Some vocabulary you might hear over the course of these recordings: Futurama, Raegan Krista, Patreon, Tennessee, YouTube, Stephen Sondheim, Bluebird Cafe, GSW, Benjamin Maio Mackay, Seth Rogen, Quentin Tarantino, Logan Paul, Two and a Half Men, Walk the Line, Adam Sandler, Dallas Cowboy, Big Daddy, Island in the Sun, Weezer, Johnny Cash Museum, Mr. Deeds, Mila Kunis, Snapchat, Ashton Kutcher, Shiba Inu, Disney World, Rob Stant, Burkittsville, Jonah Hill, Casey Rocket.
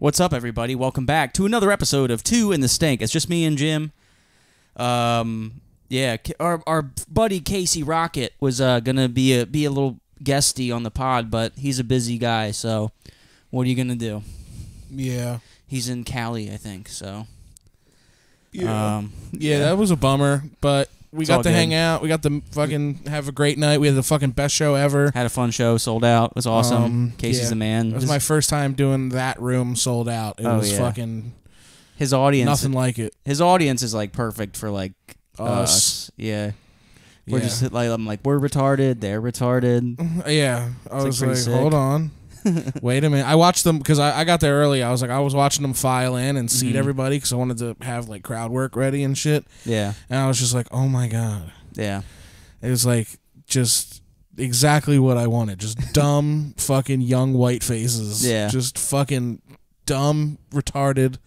What's up, everybody? Welcome back to another episode of Two in the Stink. It's just me and Jim. Yeah, our buddy Casey Rocket was gonna be a little guesty on the pod, but he's a busy guy. So, what are you gonna do? Yeah, he's in Cali, I think. So, yeah, that was a bummer, but we got to hang out. We got to fucking have a great night. We had the fucking best show ever. Had a fun show. Sold out. It was awesome. Casey's the man. It was my first time doing that room sold out. It was fucking... His audience... Nothing like it. His audience is, like, perfect for, like, us. Yeah. We're just, like, I'm like, we're retarded. They're retarded. Yeah. I was like, hold on. Wait a minute. I watched them because I got there early. I was like, I was watching them file in and seat everybody because I wanted to have like crowd work ready and shit. Yeah. And I was just like, oh my God. Yeah. It was like just exactly what I wanted. Just dumb fucking young white faces. Yeah. Just fucking dumb, retarded.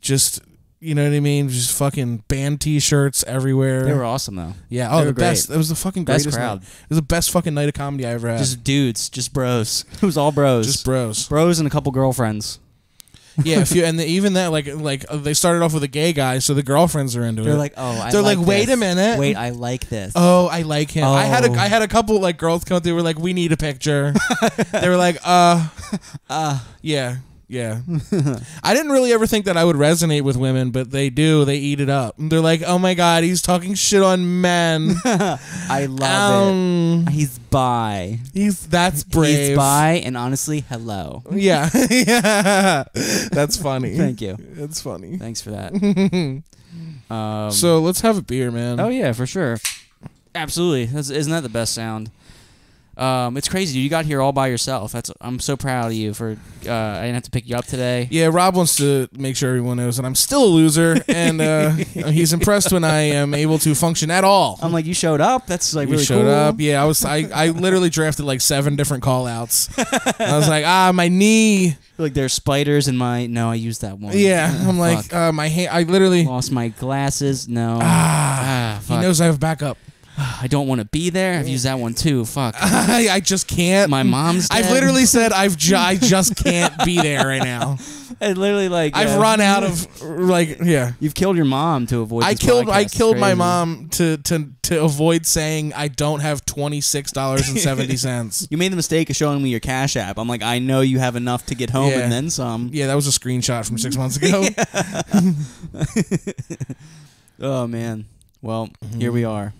Just, you know what I mean? Just fucking band T-shirts everywhere. They were awesome though. Yeah. Oh, the best. It was the fucking greatest crowd. It was the best fucking night of comedy I ever had. Just dudes, just bros. It was all bros. Just bros. Bros and a couple girlfriends. Yeah, if you, and even that, like they started off with a gay guy, so the girlfriends are into it. They're like, oh, I they're like, this. Wait a minute, wait, I like this. Oh, I like him. Oh. I had a couple like girls come up. They were like, we need a picture. They were like, yeah. Yeah. I didn't really ever think that I would resonate with women, but they do. They eat it up. They're like, oh my God, he's talking shit on men. I love it. He's bi. That's brave. He's bi, and honestly, hello. Yeah. Yeah. That's funny. Thank you. That's funny. Thanks for that. So let's have a beer, man. Oh, yeah, for sure. Absolutely. Isn't that the best sound? It's crazy. You got here all by yourself. I'm so proud of you for I didn't have to pick you up today. Yeah, Rob wants to make sure everyone knows that I'm still a loser, and he's impressed when I am able to function at all. I'm like, you showed up. That's like really cool. You showed up. Yeah, I literally drafted like 7 different call outs. I was like, my knee. Like there's spiders in my... No, I used that one. Yeah, I'm like, my hand. I literally lost my glasses. No. He knows I have backup. I don't want to be there. I've used that one too. Fuck. I just can't. My mom's dead. I've literally said I just can't be there right now. I literally like I've run out of like You've killed your mom to avoid. I killed my mom to avoid saying I don't have $26.70. You made the mistake of showing me your Cash App. I'm like, I know you have enough to get home and then some. Yeah, that was a screenshot from 6 months ago. Oh man. Well, here we are.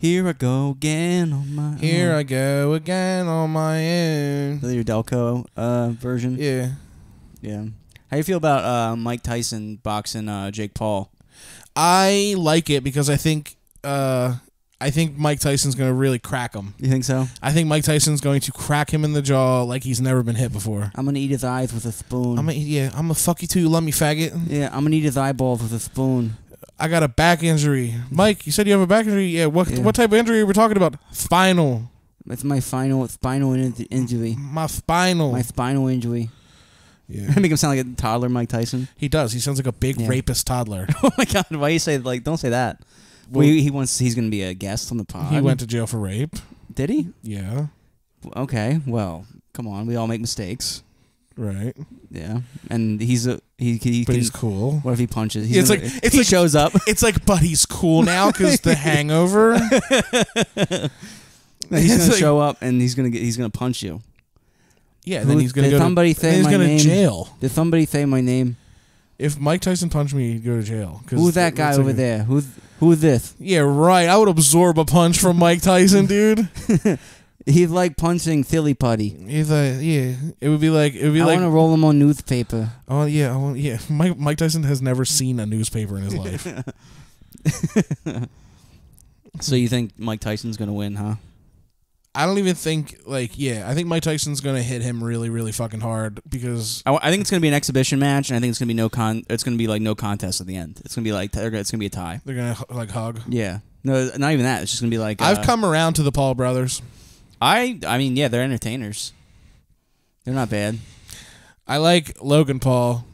Here I go again on my own. Here I go again on my own. Your Delco version? Yeah. Yeah. How do you feel about Mike Tyson boxing Jake Paul? I like it because I think Mike Tyson's going to really crack him. You think so? I think Mike Tyson's going to crack him in the jaw like he's never been hit before. I'm going to eat his eyes with a spoon. I'm going to fuck you too, you love me, faggot. Yeah, I'm going to eat his eyeballs with a spoon. I got a back injury. Mike, you said you have a back injury? Yeah, what type of injury are we talking about? Spinal. That's my spinal injury. My spinal injury. Yeah. I make him sound like a toddler, Mike Tyson. He does. He sounds like a big rapist toddler. Oh my God, why you say like don't say that. Well, he's going to be a guest on the pod. He went to jail for rape. Did he? Yeah. Okay. Well, come on. We all make mistakes. Right. Yeah, and he's cool. What if he punches? He's he shows up. It's like, but he's cool now because The Hangover. No, he's gonna show up and he's gonna punch you. Yeah, and then he's gonna go to jail. Did somebody say my name? If Mike Tyson punched me, he'd go to jail. Who's that guy over there? Who's this? Yeah, right. I would absorb a punch from Mike Tyson, dude. He's like punching Silly Putty. He's like, yeah. It would be like I want to roll him on newspaper. Oh yeah, Mike Tyson has never seen a newspaper in his life. So you think Mike Tyson's gonna win, huh? I don't even think I think Mike Tyson's gonna hit him really, really fucking hard because I think it's gonna be an exhibition match, and I think it's gonna be It's gonna be like no contest at the end. It's gonna be like it's gonna be a tie. They're gonna like hug. Yeah. No, not even that. It's just gonna be like I've come around to the Paul brothers. I mean, yeah, they're entertainers. They're not bad. I like Logan Paul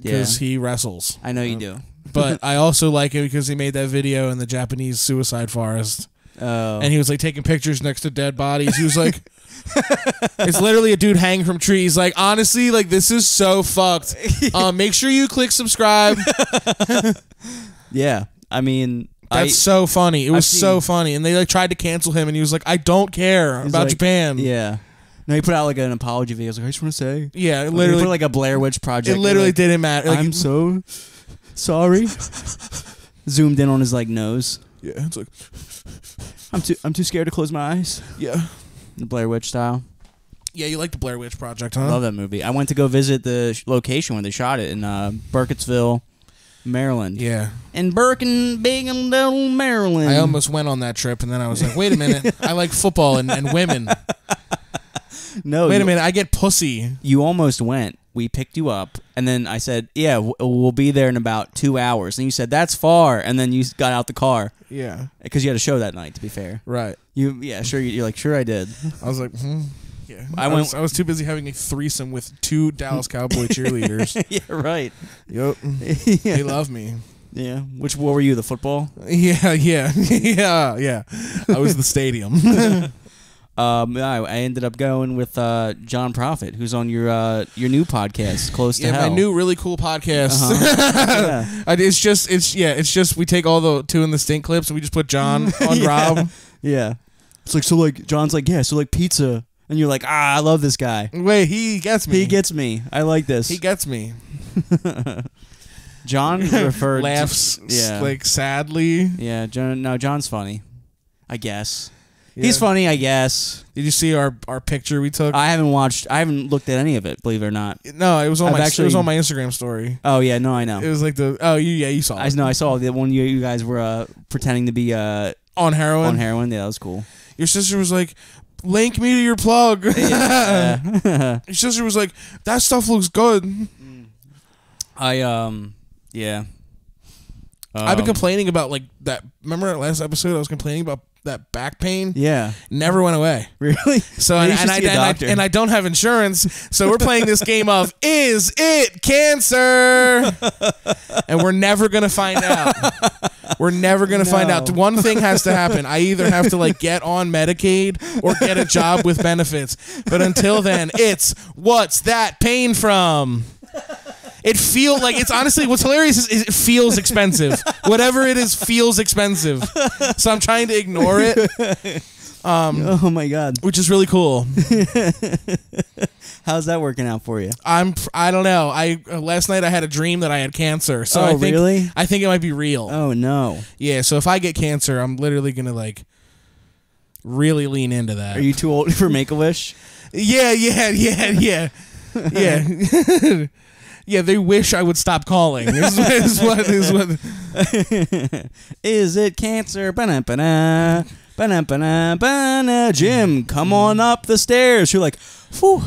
because he wrestles. I know you do. But I also like it because he made that video in the Japanese suicide forest. Oh. And he was like taking pictures next to dead bodies. He was like, it's literally a dude hanging from trees. Like, honestly, like, this is so fucked. Make sure you click subscribe. Yeah, I mean, that's so funny. It was so funny. And they like tried to cancel him, and he was like, I don't care about Japan. Yeah. No, he put out like an apology video. He was like, I just want to say. Yeah, it literally. He put like a Blair Witch Project. It literally like, didn't matter. Like, I'm so sorry. Zoomed in on his like nose. Yeah, it's like, I'm too scared to close my eyes. Yeah. The Blair Witch style. Yeah, you like the Blair Witch Project, huh? I love that movie. I went to go visit the location when they shot it in Burkittsville, Maryland. Yeah. In Burkittsville, Maryland. I almost went on that trip, and then I was like, wait a minute. I like football and women. No. Wait a minute. I get pussy. You almost went. We picked you up, and then I said, yeah, we'll be there in about 2 hours. And you said, that's far. And then you got out the car. Yeah. Because you had a show that night, to be fair. Right. You, yeah, sure. You're like, sure I did. I was like, yeah. I was too busy having a threesome with 2 Dallas Cowboy cheerleaders. Yeah, right. Yep. Yeah. They love me. Yeah. Which, what were you, the football? Yeah, yeah. Yeah, yeah. I was the stadium. I ended up going with John Prophet, who's on your new podcast, Close to Hell. My new really cool podcast. Yeah. It's just we take all the Two in the Stink clips and we just put John on Rob. Yeah, it's like John's like, yeah, so like pizza, and you're like, ah, I love this guy. Wait, he gets me. He gets me. I like this. He gets me. John referred laughs to, yeah, like sadly. Yeah, John. No, John's funny, I guess. Yeah. He's funny, I guess. Did you see our picture we took? I haven't watched. I haven't looked at any of it, believe it or not. No, it was on it was on my Instagram story. Oh yeah, no, I know. It was like the you saw. I saw the one you guys were pretending to be on heroin. On heroin, yeah, that was cool. Your sister was like, "Link me to your plug." Yeah. Your sister was like, "That stuff looks good." I've been complaining about like that. Remember that last episode? I was complaining about that back pain, yeah, never went away. Really? So and I don't have insurance. So we're playing this game of is it cancer, and we're never gonna find out. We're never gonna find out. One thing has to happen. I either have to like get on Medicaid or get a job with benefits. But until then, it's what's that pain from? It feels like it's honestly what's hilarious is it feels expensive. Whatever it is feels expensive. So I'm trying to ignore it. Oh my god. Which is really cool. How's that working out for you? I don't know. Last night I had a dream that I had cancer. So really? I think it might be real. Oh no. Yeah, so if I get cancer, I'm literally going to like really lean into that. Are you too old for Make-A-Wish? Yeah. Yeah. Yeah, they wish I would stop calling. Is what is it cancer? Ba-na-ba-na. Ba-na-ba-na-ba-na. Jim, come on up the stairs. You're like, whew.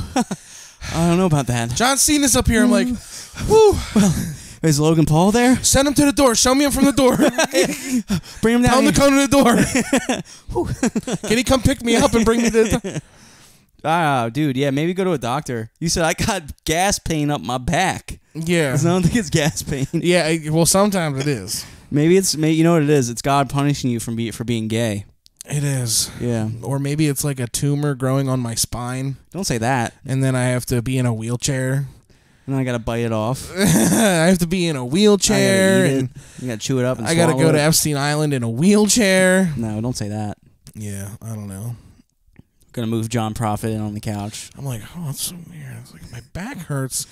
I don't know about that. John Cena's up here. I'm like, whew. Well, is Logan Paul there? Send him to the door. Show me him from the door. Bring him down. Tell him to come to the door. Can he come pick me up and bring me to the door? Oh, dude, yeah, maybe go to a doctor. You said I got gas pain up my back. Yeah. I don't think it's gas pain. Yeah, well, sometimes it is. Maybe you know what it is? It's God punishing you for being gay. It is. Yeah. Or maybe it's like a tumor growing on my spine. Don't say that. And then I have to be in a wheelchair. And then I got to bite it off. I have to be in a wheelchair. You got to chew it up and swallow it. I got to go to Epstein Island in a wheelchair. No, don't say that. Yeah, I don't know. Gonna move John Prophet in on the couch. I'm like, oh, that's so weird. It's like my back hurts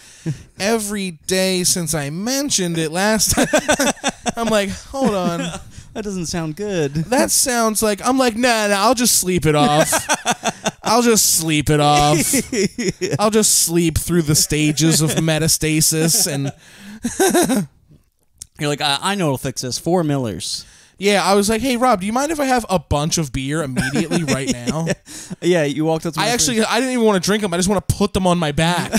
every day since I mentioned it last time. I'm like, hold on, that doesn't sound good. That sounds like I'm like, nah, I'll just sleep it off. I'll just sleep it off. I'll just sleep through the stages of metastasis, and you're like, I know it'll fix this. 4 Millers. Yeah, I was like, hey, Rob, do you mind if I have a bunch of beer immediately right now? Yeah, you walked up to me. I didn't even want to drink them. I just want to put them on my back.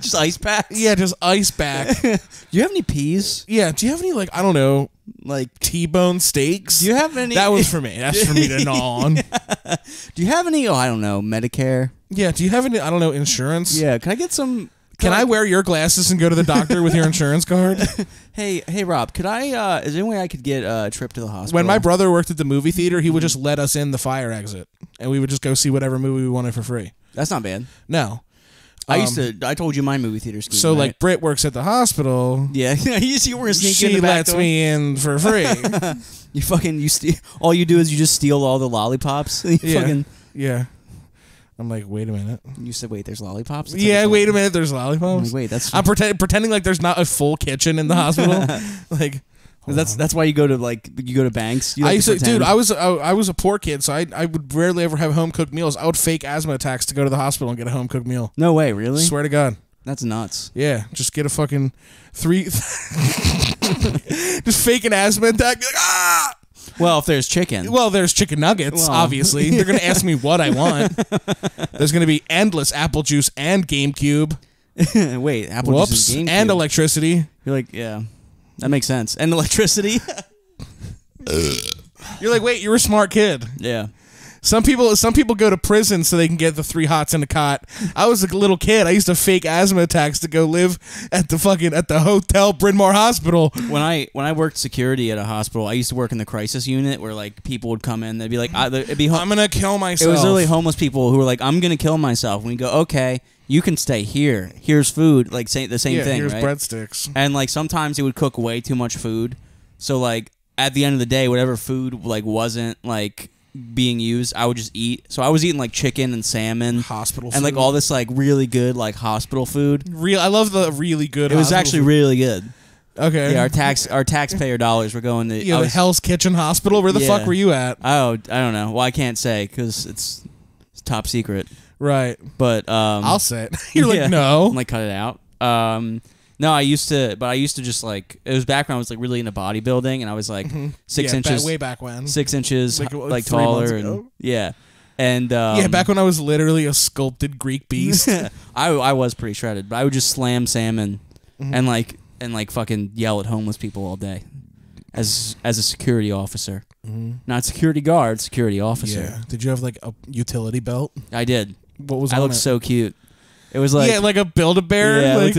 Just ice pack? Yeah, just ice pack. Do you have any peas? Yeah, do you have any, like, I don't know, like T-bone steaks? Do you have any? That was for me. That's for me to gnaw on. Do you have any, oh, I don't know, Medicare? Yeah, do you have any, I don't know, insurance? Yeah, can I get some... Can I wear your glasses and go to the doctor with your insurance card? Hey, Rob, could I? Is there any way I could get a trip to the hospital? When my brother worked at the movie theater, he would just let us in the fire exit, and we would just go see whatever movie we wanted for free. That's not bad. No. I told you my movie theater scheme. So, right? Like, Britt works at the hospital. Yeah, you were sneaking. She in the back lets door. Me in for free. You fucking all you do is you just steal all the lollipops. Yeah. I'm like, wait a minute. You said, wait, there's lollipops? That's wait a minute, there's lollipops. Like, wait, that's. I'm pretending like there's not a full kitchen in the hospital. Like. That's why you go to banks. You I was a poor kid, so I would rarely ever have home cooked meals. I would fake asthma attacks to go to the hospital and get a home cooked meal. No way, really? Swear to God, that's nuts. Yeah, just get a fucking just fake an asthma attack. Like, ah! Well, if there's chicken. Well, there's chicken nuggets, obviously. They're gonna ask me what I want. There's gonna be endless apple juice and GameCube. Wait, apple juice and GameCube and electricity. You're like, yeah. That makes sense. And electricity. You're like, wait, you're a smart kid. Yeah. Some people go to prison so they can get the 3 hots in a cot. I was a little kid. I used to fake asthma attacks to go live at the hotel Bryn Mawr Hospital. When I worked security at a hospital, I used to work in the crisis unit where like people would come in. They'd be like, I'm gonna kill myself. It was literally homeless people who were like, I'm gonna kill myself. And we go, okay. You can stay here. Here's food. Like, say the same thing, right? Here's breadsticks. And, like, sometimes it would cook way too much food. So, like, at the end of the day, whatever food, like, wasn't, like, being used, I would just eat. So I was eating, like, chicken and salmon. Hospital food. And, like, all this, like, really good, like, hospital food. I love the really good hospital food. It was actually really good. Okay. Yeah, our taxpayer dollars were going to... Yeah, the Hell's Kitchen Hospital? Where the fuck were you at? Oh, I don't know. Well, I can't say, because it's top secret. Right. But I'll say it. You're like, no. I'm like, cut it out. No, I used to just like, it was back when I was like really into bodybuilding, and I was like 6 inches way back when. 6 inches like taller and yeah. And back when I was literally a sculpted Greek beast. I was pretty shredded, but I would just slam salmon and like fucking yell at homeless people all day. As a security officer. Not security guard, security officer. Yeah. Did you have like a utility belt? I did. What was I looked it? So cute. It was like... Yeah, like a Build-A-Bear. Yeah, like,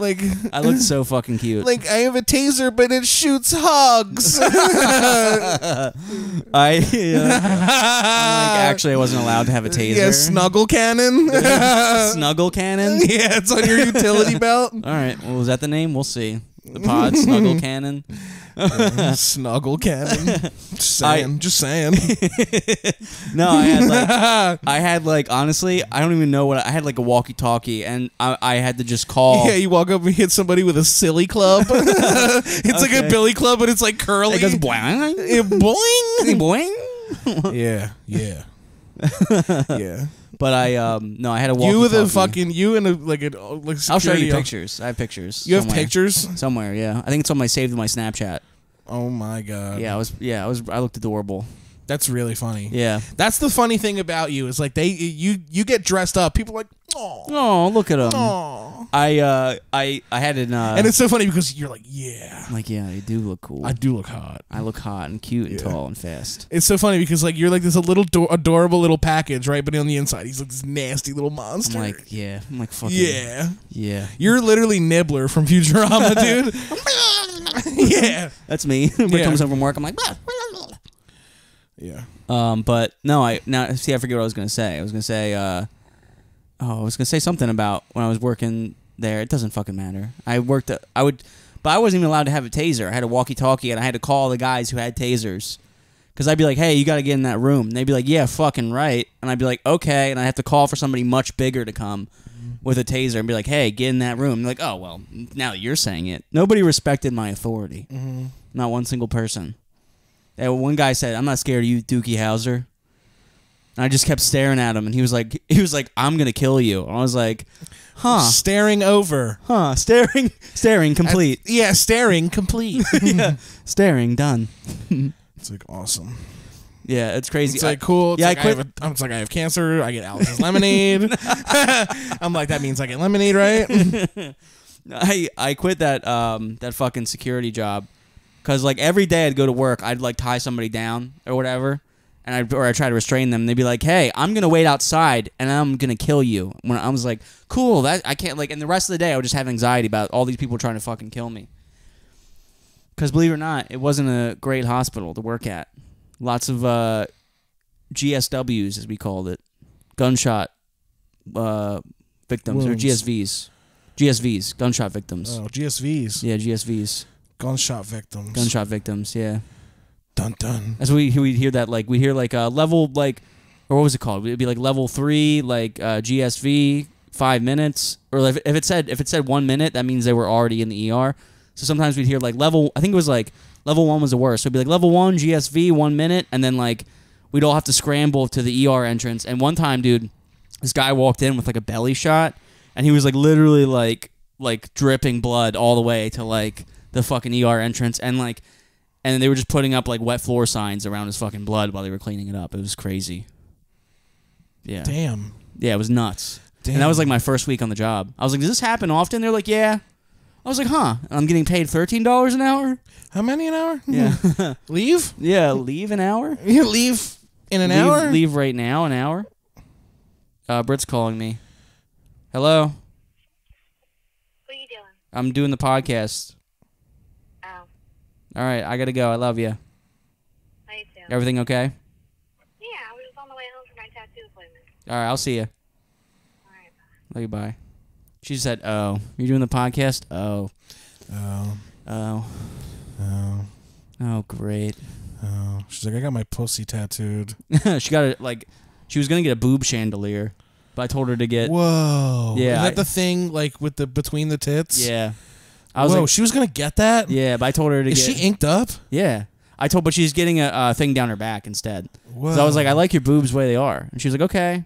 like I looked so fucking cute. Like, I have a taser, but it shoots hogs. Actually, I wasn't allowed to have a taser. Yeah, snuggle cannon. Snuggle cannon? Yeah, it's on your utility belt. All right. Well, was that the name? We'll see. The pod, Snuggle Cannon. Snuggle Cannon. Just saying. No, I had like, honestly, I don't even know what, I had like a walkie-talkie, and I had to just call. Yeah, you walk up and hit somebody with a silly club. It's like a billy club, but it's like curly. It goes boing. Boing. Boing. Yeah. Yeah. But I had a walkie-talkie. You with a fucking, you and a, like, a, like I'll show you pictures. I have pictures. You have pictures? Somewhere, yeah. I think it's on my saved in my Snapchat. Oh my God. I looked adorable. That's really funny. Yeah. That's the funny thing about you is like you get dressed up. People are like, oh, look at him. Aww. I had an and it's so funny because you're like, yeah. I'm like, yeah, you do look cool. I do look hot. I look hot and cute and tall and fast. It's so funny because like you're like this little adorable little package, right? But on the inside, he's like this nasty little monster. I'm like fucking yeah. You're literally Nibbler from Futurama, dude. Yeah. That's me. When it comes home from work, I'm like. Yeah. But no, I forget what I was gonna say. I was gonna say I was gonna say something about when I was working there. It doesn't fucking matter. I wasn't even allowed to have a taser. I had a walkie-talkie, and I had to call the guys who had tasers. Because I'd be like, hey, you got to get in that room. And they'd be like, yeah, fucking right. And I'd be like, okay. And I'd have to call for somebody much bigger to come with a taser and be like, hey, get in that room. And like, oh, well, now that you're saying it. Nobody respected my authority. Not one single person. And one guy said, I'm not scared of you, Dookie Howser. And I just kept staring at him, and he was like, I'm going to kill you. And I was like, huh. Staring over. Huh. Staring complete. Staring complete. Yeah. Staring done. It's like awesome. Yeah, it's crazy. It's like cool. It's like I quit. I'm like, I have cancer. I get Alice's lemonade. I'm like, that means I get lemonade, right? I quit that fucking security job. Because, like, every day I'd go to work, I'd, like, tie somebody down or whatever. and I try to restrain them. They'd be like, "Hey, I'm gonna wait outside, and I'm gonna kill you." When I was like, "Cool, that I can't." Like, and the rest of the day, I would just have anxiety about all these people trying to fucking kill me. Because believe it or not, it wasn't a great hospital to work at. Lots of GSWs, as we called it, gunshot victims. Wounds. Or GSVs. GSVs, gunshot victims. Oh, GSVs. Yeah, GSVs. Gunshot victims. Gunshot victims, yeah. Dun dun. That's what we hear that, like, we hear like level, like, or what was it called? It'd be like level 3, like GSV, 5 minutes, or like, if it said 1 minute, that means they were already in the ER. So sometimes we'd hear like level, I think it was like level 1 was the worst. So it'd be like level 1 GSV 1 minute, and then like we'd all have to scramble to the ER entrance. And one time, dude, this guy walked in with like a belly shot, and he was like literally like dripping blood all the way to like the fucking ER entrance, and like, and they were just putting up like wet floor signs around his fucking blood while they were cleaning it up. It was crazy. Yeah. Damn. Yeah, it was nuts. Damn. And that was like my first week on the job. I was like, "Does this happen often?" They're like, "Yeah." I was like, "Huh?" And I'm getting paid $13 an hour. How many an hour? Yeah. Leave? Yeah, leave an hour. You leave in an hour? Leave right now, an hour. Britt's calling me. Hello. What are you doing? I'm doing the podcast. Oh. All right, I gotta go. I love you. I do. Everything okay? Yeah, I was just on the way home from my tattoo appointment. All right, I'll see you. All right, bye. Love you, bye. She said, "Oh, you're doing the podcast? Oh. Oh. Oh. Oh. Oh, great. Oh." She's like, "I got my pussy tattooed." She got it, like, she was going to get a boob chandelier, but I told her to get... Whoa. Yeah. Is that the thing, like, with the between the tits? Yeah. I was like, she was going to get that? Yeah, but I told her to get... Is she inked up? Yeah. But she's getting a thing down her back instead. Whoa. So I was like, "I like your boobs the way they are." And she was like, "Okay."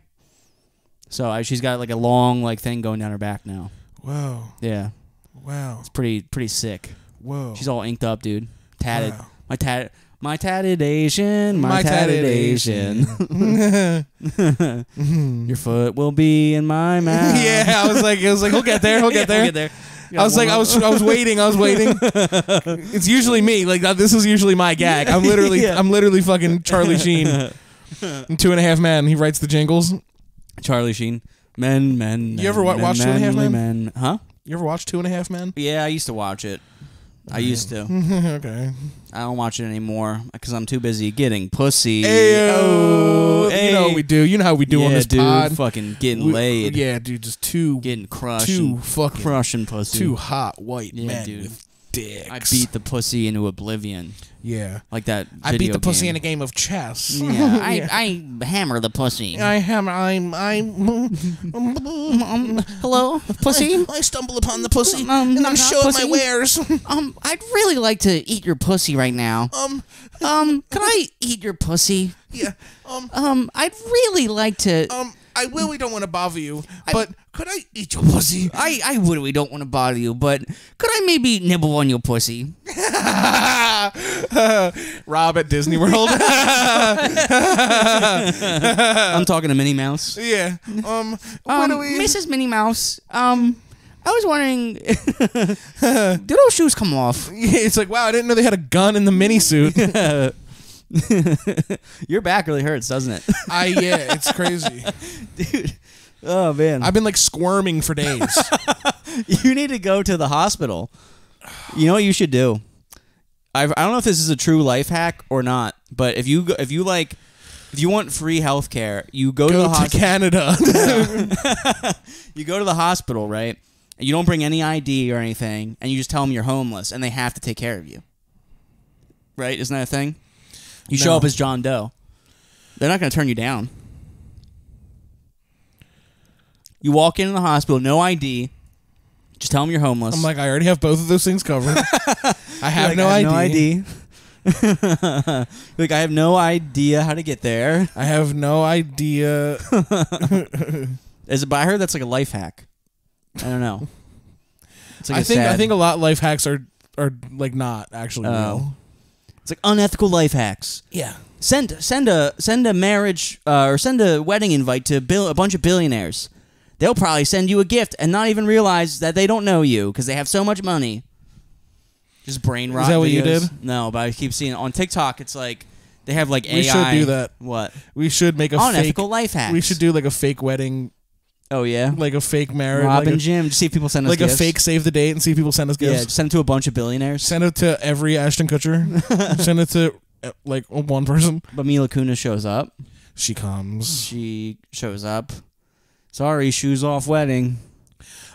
So she's got like a long like thing going down her back now. Whoa. Yeah. Wow. It's pretty sick. Whoa. She's all inked up, dude. Tatted. Wow. My tatted Asian. My tatted Asian. Your foot will be in my mouth. Yeah, I was like, he'll get there. He'll get there. He'll get there. I was waiting. I was waiting. It's usually me. Like, this is usually my gag. I'm literally, yeah. I'm literally fucking Charlie Sheen. In Two and a Half Men, he writes the jingles. Charlie Sheen. Men. You ever watch Two and a Half Men? Men? Huh? You ever watch Two and a Half Men? Yeah, I used to watch it. I used to. Okay. I don't watch it anymore because I'm too busy getting pussy. Ayo. Ayo. You know what we do. You know how we do on this pod. Fucking getting laid. Yeah, dude, just too... Getting crushed. Too fucking... Crushing pussy. Too hot white men, dude. With dicks. I beat the pussy into oblivion. Yeah. Like that video I beat the pussy in a game of chess. Yeah. I hammer the pussy. I hammer. Hello? Pussy? I stumble upon the pussy and I'm showing my wares. I'd really like to eat your pussy right now. Can I eat your pussy? Yeah. I'd really like to... I really don't want to bother you, but could I eat your pussy? I really don't want to bother you, but could I maybe nibble on your pussy? Rob at Disney World. I'm talking to Minnie Mouse. Yeah. What do we... Mrs. Minnie Mouse, I was wondering, did those shoes come off? It's like, wow, I didn't know they had a gun in the mini suit. Your back really hurts, doesn't it? Yeah, it's crazy. Dude. Oh, man. I've been, like, squirming for days. You need to go to the hospital. You know what you should do? I don't know if this is a true life hack or not, but if you want free health care, you go to the hospital. Canada. You go to the hospital, right? And you don't bring any ID or anything, and you just tell them you're homeless, and they have to take care of you. Right? Isn't that a thing? You show up as John Doe. They're not going to turn you down. You walk into the hospital, no ID. Just tell them you're homeless. I'm like, I already have both of those things covered. I have no ID. Like, I have no idea how to get there. I have no idea. But I heard that's like a life hack. I don't know. It's like I think a lot of life hacks are like not actually real. It's like unethical life hacks. Yeah. Send a marriage or send a wedding invite to a bunch of billionaires. They'll probably send you a gift and not even realize that they don't know you because they have so much money. Just brain rot videos. Is that what you did? No, but I keep seeing on TikTok. It's like They have like AI. We should do that. What? We should make a unethical life hack. We should do like a fake wedding. Oh yeah, like a fake marriage. Rob and Jim. Just see if people send us like gifts. A fake save the date and see if people send us gifts. Yeah, send it to a bunch of billionaires. Send it to every Ashton Kutcher. Send it to like one person. But Mila Kunis shows up. She comes. She shows up. Sorry, shoes off wedding.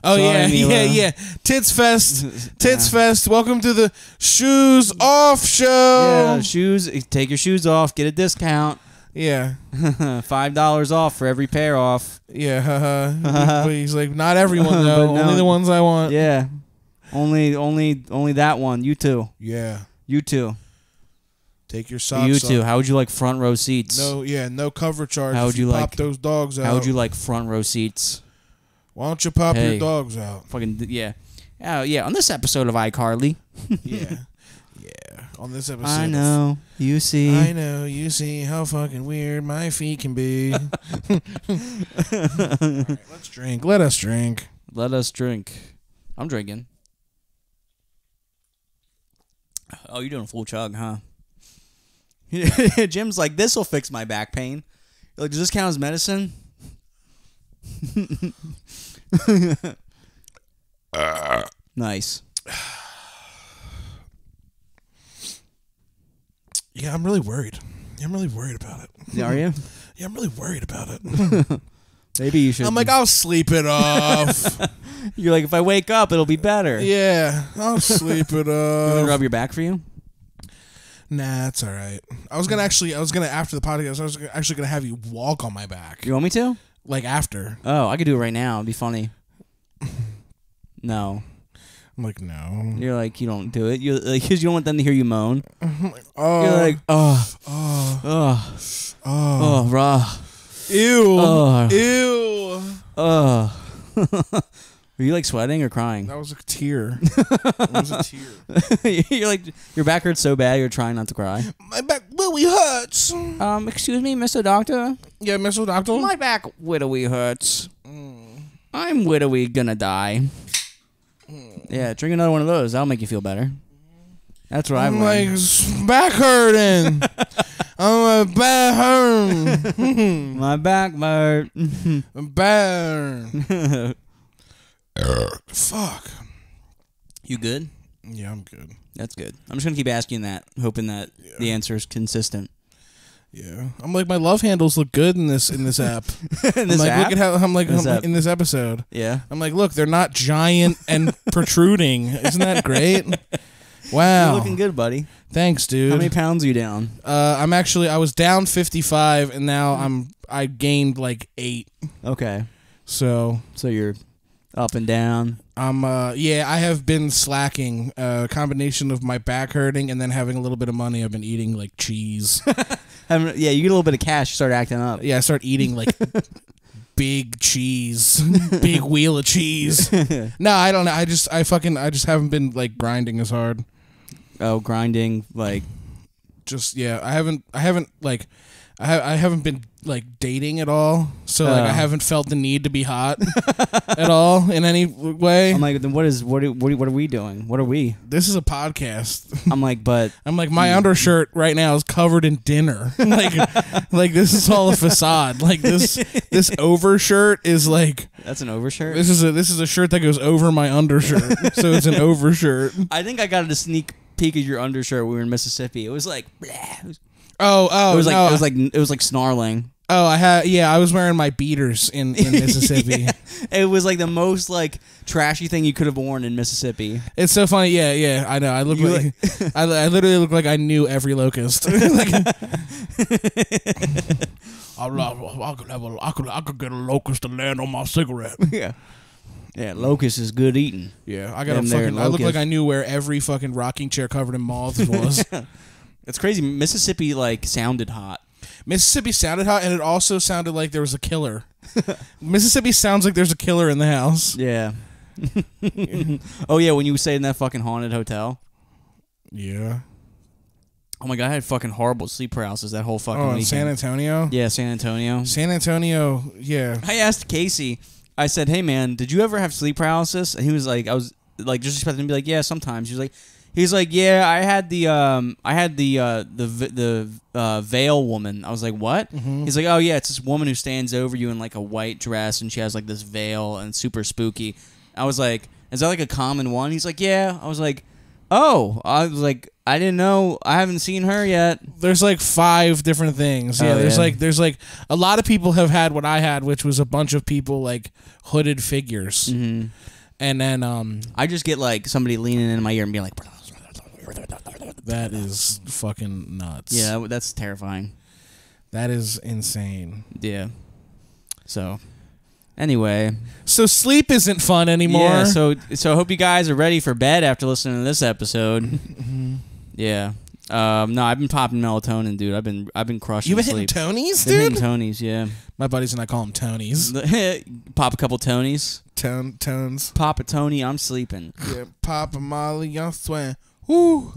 Oh, sorry, yeah, Mila. Yeah. Tits fest. Tits fest. Welcome to the shoes off show. Yeah, shoes. Take your shoes off. Get a discount. Yeah. $5 off for every pair off. Yeah. He's like, not everyone, though. No. Only the ones I want. Yeah. Only that one. You two. Yeah. You two. Take your socks off. You two. How would you like front row seats? No, yeah, no cover charge. How would you like pop those dogs out? How would you like front row seats? Why don't you pop your dogs out? Fucking yeah. Oh yeah, on this episode of iCarly. Yeah. Yeah. On this episode. I know, you see how fucking weird my feet can be. All right, let's drink. Let us drink. Let us drink. I'm drinking. Oh, you're doing a full chug, huh? Jim's like, this will fix my back pain. You're like, does this count as medicine? Nice. Yeah, I'm really worried. I'm really worried about it. Yeah, are you? Yeah, I'm really worried about it. Maybe you should. I'm like, I'll sleep it off. You're like, if I wake up, it'll be better. Yeah, I'll sleep it off. You want me to rub your back for you? Nah, it's all right. I was gonna after the podcast, I was actually gonna have you walk on my back. You want me to? Like after? Oh, I could do it right now. It'd be funny. No. I'm like, no. You're like, you don't do it. You're like, 'cause you don't want them to hear you moan. I'm like, oh. You're like, oh, raw. Ew. Ew. Were you like sweating or crying? That was a tear. That was a tear. You're like, your back hurts so bad you're trying not to cry. My back really hurts. Excuse me, Mr. Doctor? Yeah, Mr. Doctor? My back widowy hurts. Mm. I'm widowy gonna die. Mm. Yeah, drink another one of those. That'll make you feel better. That's what I'm like, back hurting. I'm back hurting. My back hurt. Burn. Fuck. You good? Yeah, I'm good. That's good. I'm just gonna keep asking that, hoping that the answer is consistent. Yeah, I'm like, my love handles look good in this app. In this app? Look at how I'm like in this episode. Yeah, I'm like, look, they're not giant and protruding. Isn't that great? Wow, you're looking good, buddy. Thanks, dude. How many pounds are you down? I was down 55, and now I gained like 8. Okay. So you're up and down. I have been slacking. Combination of my back hurting and then having a little bit of money. I've been eating like cheese. Yeah, you get a little bit of cash, you start acting up. Yeah, I start eating like big cheese, big wheel of cheese. No, I don't know. I just haven't been like grinding as hard. Oh, grinding like just yeah. I haven't been like dating at all, so like I haven't felt the need to be hot at all in any way. I'm like, then what are we doing? What are we? This is a podcast. I'm like, but my undershirt right now is covered in dinner. like this is all a facade. Like this overshirt is like, that's an overshirt. This is a shirt that goes over my undershirt, so it's an overshirt. I think I got a sneak peek at your undershirt when we were in Mississippi. It was like, bleh. It was like snarling. Oh, I was wearing my beaters in Mississippi. Yeah. It was like the most like trashy thing you could have worn in Mississippi. It's so funny. Yeah, I know. I look like I literally look like I knew every locust. Like, I could get a locust to land on my cigarette. Yeah. Yeah, locust is good eating. Yeah, I got them a fucking. I look like I knew where every fucking rocking chair covered in moths was. It's crazy. Mississippi, like, sounded hot. Mississippi sounded hot, and it also sounded like there was a killer. Mississippi sounds like there's a killer in the house. Yeah. Oh, yeah, when you stayed in that fucking haunted hotel. Yeah. Oh, my God, I had fucking horrible sleep paralysis that whole fucking weekend. San Antonio? Yeah, San Antonio. San Antonio, yeah. I asked Casey, I said, hey, man, did you ever have sleep paralysis? And he was like, I was, like, just expecting him to be like, yeah, sometimes. He was like... He's like, yeah, I had the veil woman. I was like, what? Mm-hmm. He's like, oh yeah, it's this woman who stands over you in like a white dress and she has like this veil and it's super spooky. I was like, is that like a common one? He's like, yeah. I was like, oh, I didn't know. I haven't seen her yet. There's like 5 different things. Yeah, there's like a lot of people have had what I had, which was a bunch of people like hooded figures. Mm-hmm. And then I just get like somebody leaning in my ear and being like, that is fucking nuts. Yeah, that's terrifying. That is insane. Yeah. So anyway, so sleep isn't fun anymore. Yeah, so I hope you guys are ready for bed after listening to this episode. Mm-hmm. Yeah. No, I've been popping melatonin, dude. I've been crushing. You've been hitting Tonys, dude. Hitting Tonys, yeah. My buddies and I call them Tonys. Pop a couple Tonys. Tones. Pop a Tony, I'm sleeping. Yeah, pop a Molly, I'm sweating. Woo.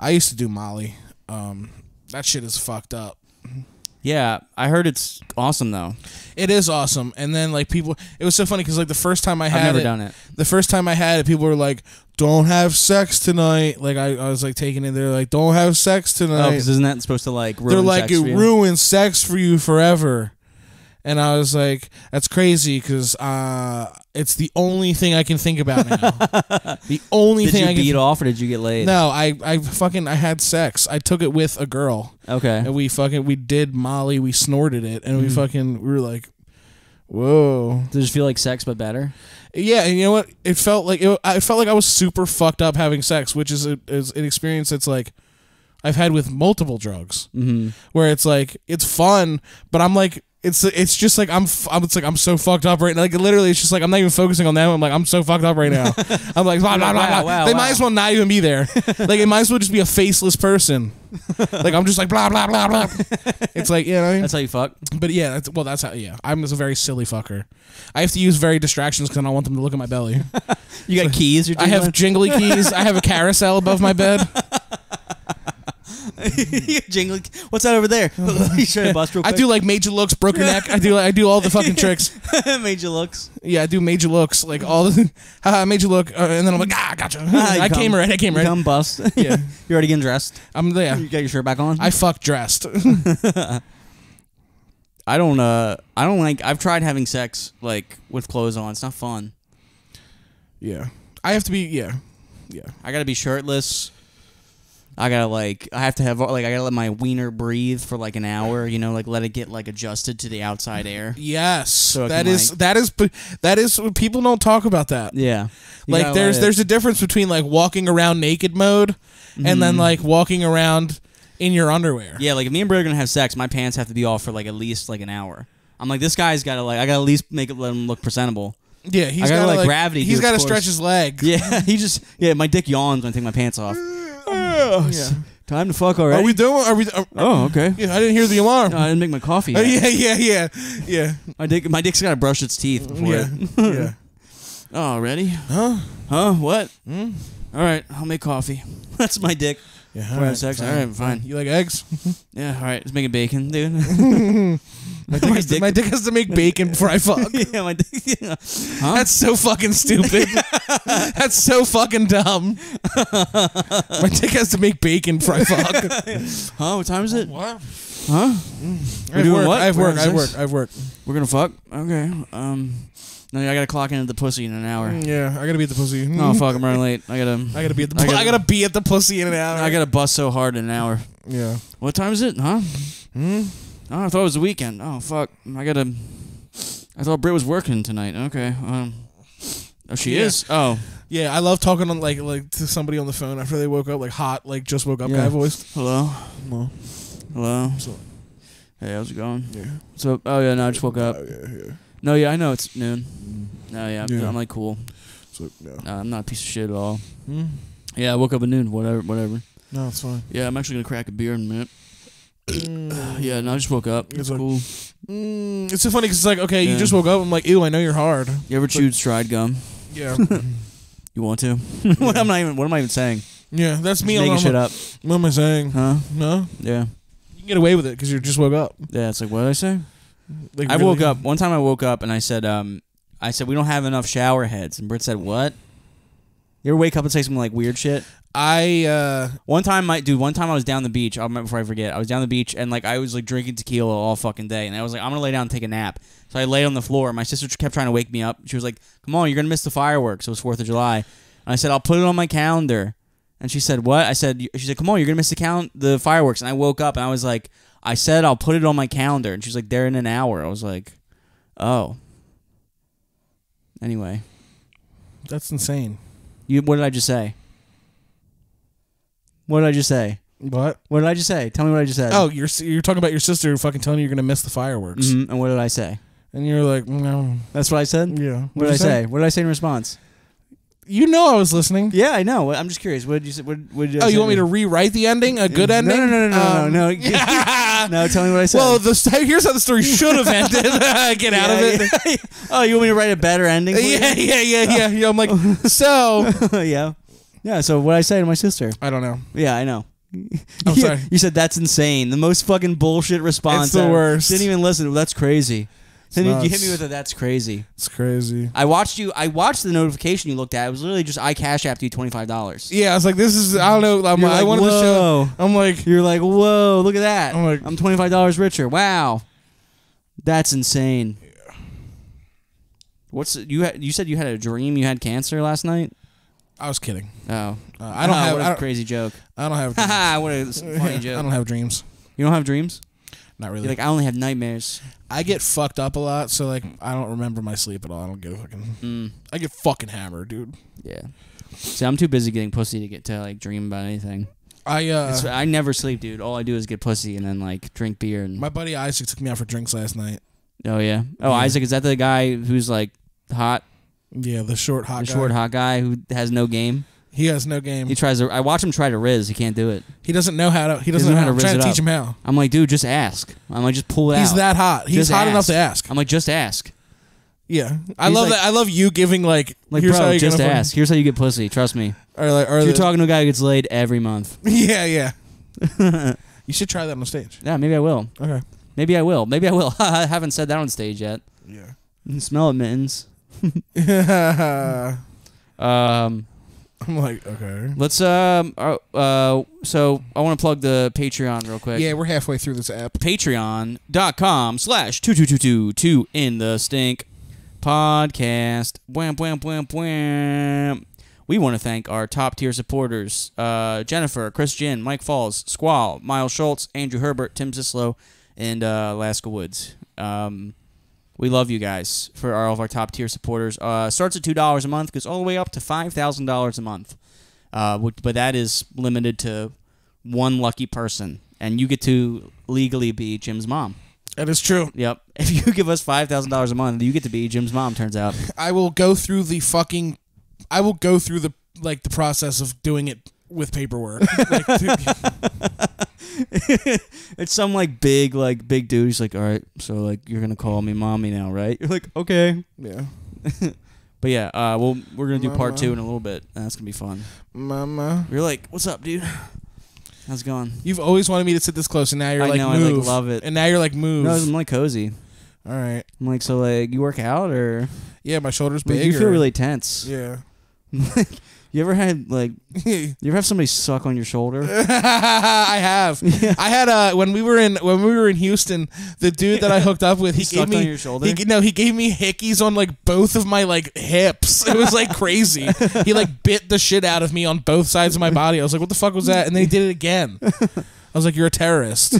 I used to do Molly. That shit is fucked up. Yeah, I heard it's awesome though. It is awesome, and then like people, it was so funny because like the first time I had I've never done it. The first time I had it, people were like, "Don't have sex tonight." Like I was like taking it. They're like, "Don't have sex tonight." Oh, because isn't that supposed to like? Ruin ruins sex for you forever. And I was like, that's crazy because it's the only thing I can think about now. The only thing I can... Did you beat off or did you get laid? No, I had sex. I took it with a girl. Okay. And we did Molly. We snorted it. And we were like, whoa. Did it feel like sex but better? Yeah. And you know what? It felt like I was super fucked up having sex, which is an experience that's like... I've had with multiple drugs. Mm-hmm. Where it's like, it's fun, but I'm like... It's just like I'm so fucked up right now. Like literally, it's just like I'm not even focusing on that. I'm like I'm so fucked up right now. I'm like blah, blah, blah, blah. Wow, they might as well not even be there. Like it might as well just be a faceless person. Like I'm just like blah blah blah blah. It's like, you know what I mean? That's how you fuck. But yeah, that's how. Yeah, I'm just a very silly fucker. I have to use very distractions because I don't want them to look at my belly. You got keys? I have jingly keys. I have a carousel above my bed. Jingling. What's that over there? You trying to bust real quick? I do like major looks, broken neck. I do all the fucking tricks. Major looks. Yeah, I do major looks, like all the major look, and then I'm like, ah, gotcha. I came right. Come bust. Yeah, you're already getting dressed. I'm there. Yeah. You got your shirt back on. I fuck dressed. I don't like. I've tried having sex like with clothes on. It's not fun. Yeah, I have to be. Yeah. I gotta be shirtless. I gotta let my wiener breathe for like an hour, you know, like let it get like adjusted to the outside air. Yes, so that is people don't talk about that. Yeah, like there's a difference between like walking around naked mode and then like walking around in your underwear. Yeah, like if me and Brad are gonna have sex, my pants have to be off for like at least like an hour. I'm like, this guy's gotta like, I gotta at least let him look presentable. Yeah, he's gotta like gravity. He's gotta stretch his leg. Yeah, my dick yawns when I take my pants off. Yeah. Time to fuck already. Oh, okay. Yeah, I didn't hear the alarm. No, I didn't make my coffee yet. Yeah. My dick's gotta brush its teeth before it. Yeah. Oh, ready? Huh? What? Mm? Alright, I'll make coffee. That's my dick. Yeah. Alright, fine. You like eggs? Yeah, alright, let's make it bacon, dude. My dick has to make bacon before I fuck. Yeah, my dick. Yeah. Huh? That's so fucking stupid. That's so fucking dumb. My dick has to make bacon before I fuck. Huh? What time is it? What? Huh? I have work. We're gonna fuck? Okay. No, I gotta clock in at the pussy in an hour. Yeah, I gotta be at the pussy. Oh fuck, I'm running late. I gotta be at the pussy in an hour. I gotta bust so hard in an hour. Yeah. What time is it? Huh? Hmm. Oh, I thought it was the weekend. Oh, fuck. I thought Britt was working tonight. Okay. Oh, she is? Oh. Yeah, I love talking on like to somebody on the phone after they woke up, like hot, like just woke up guy voice. Hello. Hey, how's it going? Yeah. So, oh, yeah, no, I just woke up. Oh, yeah. No, yeah, I know it's noon. No, yeah, I'm like cool. So, yeah. I'm not a piece of shit at all. Mm. Yeah, I woke up at noon. Whatever. No, it's fine. Yeah, I'm actually going to crack a beer in a minute. Yeah, no, I just woke up. It's cool. It's so funny because it's like, okay, you just woke up. I'm like, ew, I know you're hard. You ever chewed stride gum? Yeah. You want to? What am I even saying? Yeah, that's me. Making shit up. What am I saying? Huh? No? Yeah. You can get away with it because you just woke up. Yeah, it's like, what did I say? Like, I woke up. One time I woke up and I said, we don't have enough shower heads. And Britt said, what? You ever wake up and say some like weird shit? One time I was down the beach. I'll remember before I forget. I was down the beach and like I was like drinking tequila all fucking day, and I was like, I'm gonna lay down and take a nap. So I laid on the floor. My sister kept trying to wake me up. She was like, "Come on, you're gonna miss the fireworks." It was 4th of July, and I said, "I'll put it on my calendar." And she said, "What?" I said, "She said, come on, you're gonna miss the fireworks." And I woke up and I was like, "I said I'll put it on my calendar," and she's like, "They're in an hour." I was like, "Oh." Anyway, that's insane. What did I just say? What did I just say? What? What did I just say? Tell me what I just said. Oh, you're talking about your sister fucking telling you you're gonna miss the fireworks. Mm-hmm. And what did I say? And you're like, no. That's what I said. Yeah. What did I say? What did I say in response? You know I was listening. Yeah, I know. I'm just curious. What did you say? Oh, you want me to rewrite the ending? A good ending? No. No, tell me what I said. Well, here's how the story should have ended. Get out of it. Yeah. Oh, you want me to write a better ending? Yeah. I'm like, so. Yeah, so what did I say to my sister? I don't know. Yeah, I know. I'm sorry. You said, that's insane. The most fucking bullshit response. It's the worst. Didn't even listen. That's crazy. Then you hit me with a that's crazy. It's crazy. I watched the notification you looked at. It was literally just I cash apped you $25. Yeah, I was like, this is, I don't know. I'm like, I wanted to show. I'm like, you're like, whoa, look at that. I'm like, I'm $25 richer. Wow, that's insane. Yeah. What's you said you had a dream you had cancer last night? I was kidding. Oh, I don't have a crazy joke. I don't have. Haha, what a funny joke. I don't have dreams. You don't have dreams? Not really. You're like, I only have nightmares. I get fucked up a lot, so like I don't remember my sleep at all. I don't get fucking. I get fucking hammered, dude. Yeah. See, I'm too busy getting pussy to get to like dream about anything. I never sleep, dude. All I do is get pussy and then like drink beer and. My buddy Isaac took me out for drinks last night. Oh yeah. Oh yeah. Isaac, is that the guy who's like hot? Yeah, the short hot. The short hot guy who has no game. He has no game. He tries to. I watch him try to rizz. He can't do it. He doesn't know how to. He doesn't know how to rizz. I'm trying to teach him how. I'm like, dude, just ask. I'm like, just pull it out. He's that hot. He's hot enough to ask. I'm like, just ask. Yeah, I love that. I love you giving like here's bro, just ask. Here's how you get pussy. Trust me. Or you're talking to a guy who gets laid every month. Yeah. You should try that on stage. Yeah, maybe I will. Okay. Maybe I will. I haven't said that on stage yet. Yeah. Smell it, mittens. I'm like, okay. Let's so I want to plug the Patreon real quick. Yeah, we're halfway through this app. Patreon.com/2 in the stink podcast. Wham wham wham wham. We want to thank our top tier supporters: Jennifer, Chris Jin, Mike Falls, Squall, Miles Schultz, Andrew Herbert, Tim Sislow, and Alaska Woods. We love you guys for all of our top-tier supporters. Starts at $2 a month, goes all the way up to $5,000 a month. But that is limited to one lucky person, and you get to legally be Jim's mom. That is true. Yep. If you give us $5,000 a month, you get to be Jim's mom, turns out. I will go through the fucking... I will go through the like the process of doing it with paperwork. It's some big dude. He's like, all right, so you're gonna call me mommy now, right? You're like, okay, yeah. But yeah, we're gonna do part 2 in a little bit. That's gonna be fun. Mama, you're like, what's up, dude? How's it going? You've always wanted me to sit this close, and now you're like, move. I like, love it. And now you're like, move. No, I'm like cozy. All right. I'm like, so you work out or? Yeah, my shoulder's big. You feel really tense. Yeah. You ever had you ever have somebody suck on your shoulder? I have. Yeah. I had when we were in Houston, the dude that I hooked up with, he gave me on your shoulder. He gave me hickeys on both of my hips. It was crazy. He bit the shit out of me on both sides of my body. I was like, what the fuck was that? And then he did it again. I was like, you're a terrorist.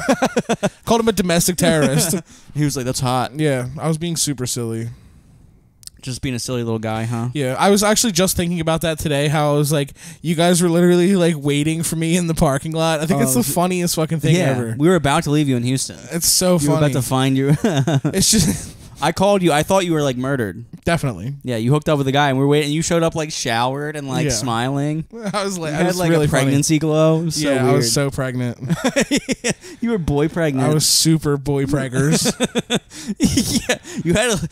Called him a domestic terrorist. He was like, that's hot. Yeah, I was being super silly. Just being a silly little guy, huh? Yeah, I was actually just thinking about that today, how I was like, you guys were literally waiting for me in the parking lot. I think it's the funniest fucking thing ever. We were about to leave you in Houston. It's so funny. We were about to find you. It's just... I called you. I thought you were murdered. Definitely. Yeah, you hooked up with a guy and we were waiting. You showed up showered and smiling. I was like, you had like really a pregnancy glow. It was so weird. I was so pregnant. You were boy pregnant. I was super boy preggers. Yeah, you had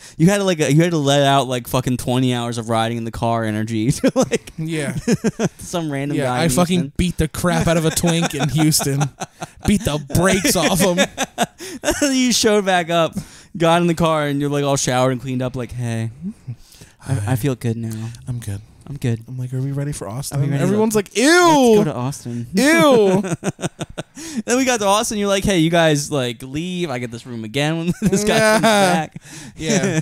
to let out fucking 20 hours of riding in the car energy to some random guy. I fucking beat the crap out of a twink in Houston. Beat the brakes off him. You showed back up. Got in the car and you're all showered and cleaned up. Hey, I feel good now. I'm good. I'm good. I'm like, are we ready for Austin? Everyone's like, ew. Let's go to Austin. Ew. Then we got to Austin. You're like, hey, you guys like leave. I get this room again when this guy comes back. Yeah.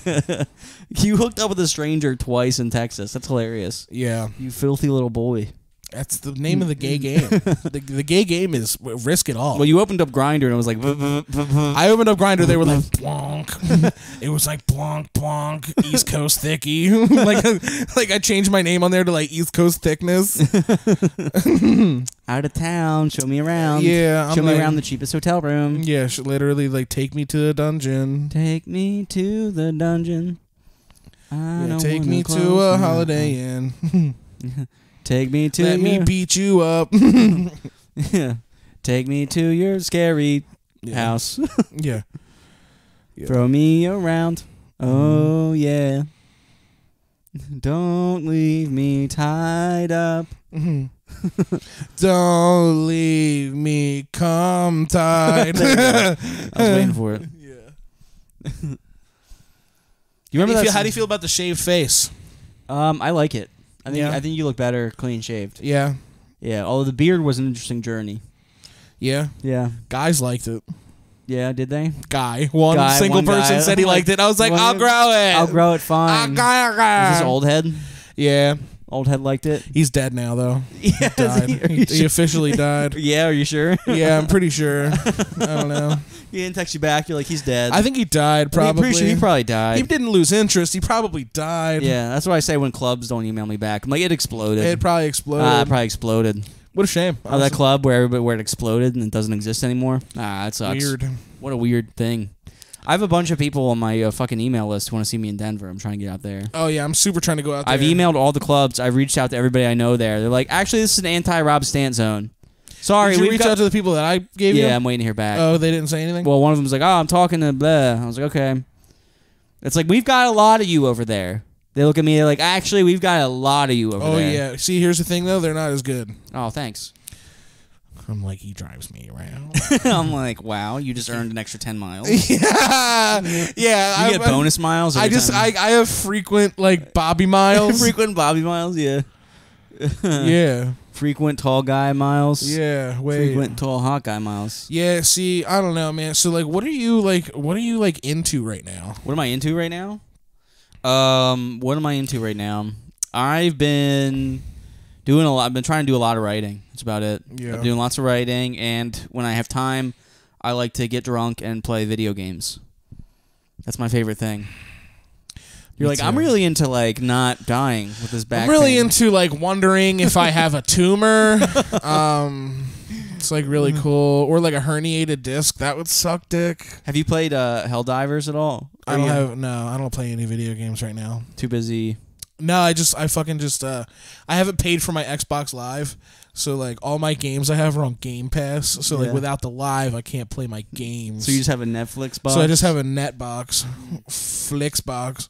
You hooked up with a stranger twice in Texas. That's hilarious. Yeah. You filthy little boy. That's the name of the gay game. The gay game is risk it all. Well, you opened up Grindr and I was like, I opened up Grindr. They were like, blonk. It was like, blonk, blonk, East Coast Thicky. like I changed my name on there to like East Coast Thickness. Out of town, show me around. Yeah, show me around the cheapest hotel room. Yeah, she literally like take me to the dungeon. Take me to the dungeon. Take me to a Holiday Inn. Take me to Let me beat you up. Yeah. Take me to your scary house. Yeah. Yeah. Throw me around. Oh, yeah. Don't leave me tied up. Don't leave me come tied. I was waiting for it. Yeah. You remember how do you feel about the shaved face? I like it. I think you look better clean shaved. Yeah. Yeah. Although the beard was an interesting journey. Yeah. Yeah. Guys liked it. Yeah, did they? One single person said he liked it. I was like, I'll grow it. I'll grow it fine. Is this old head? Yeah. Old head liked it. He's dead now though. Yeah. He officially died. Yeah, are you sure? Yeah, I'm pretty sure. I don't know. He didn't text you back. You're like, he's dead. I think he died, probably. I'm pretty sure he probably died. He didn't lose interest. He probably died. Yeah, that's what I say when clubs don't email me back. I'm like, it exploded. It probably exploded. It probably exploded. What a shame. Oh, that club where it exploded and it doesn't exist anymore? Ah, that sucks. Weird. What a weird thing. I have a bunch of people on my fucking email list who want to see me in Denver. I'm trying to get out there. Oh, yeah. I'm super trying to go out there. I've emailed all the clubs. I've reached out to everybody I know there. They're like, actually, this is an anti-Rob Stant zone. Sorry, we reach out to the people that I gave you? Yeah, I'm waiting to hear back. Oh, they didn't say anything? Well, one of them was like, oh, I'm talking to blah. I was like, okay. It's like, we've got a lot of you over there. They look at me, they're like, actually, we've got a lot of you over there. Oh, yeah. See, here's the thing, though. They're not as good. Oh, thanks. I'm like, he drives me around. I'm like, wow, you just earned an extra 10 miles. Yeah. Yeah. You get bonus miles every time. I have frequent, like, Bobby miles. Frequent Bobby miles, yeah. Yeah. Frequent tall guy miles. Yeah, wait. Frequent tall hot guy miles. Yeah, see, I don't know, man. So like what are you into right now? What am I into right now? I've been doing a lot. I've been trying to do a lot of writing. That's about it. Yeah. I'm doing lots of writing, and when I have time, I like to get drunk and play video games. That's my favorite thing. You're like, I'm really into, like, not dying with this back. I'm really into, like, wondering if I have a tumor. It's, like, really cool. Or, like, a herniated disc. That would suck dick. Have you played Helldivers at all? I don't play any video games right now. Too busy. No, I haven't paid for my Xbox Live. So, like, all my games I have are on Game Pass. So, like, without the live, I can't play my games. So, you just have a Netflix box? So, I just have a Netbox. Flixbox.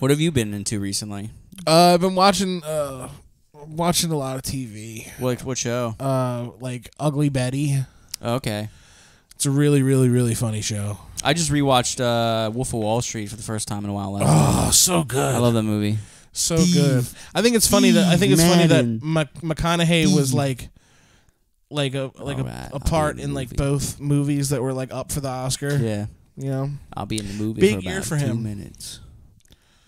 What have you been into recently? I've been watching a lot of TV. What show? Like Ugly Betty. Okay. It's a really, really, really funny show. I just rewatched Wolf of Wall Street for the first time in a while last night. Oh, so good. I love that movie. So good. I think it's funny that McConaughey was like a part in like both movies that were like up for the Oscar. Yeah. You know. I'll be in the movie for about 2 minutes.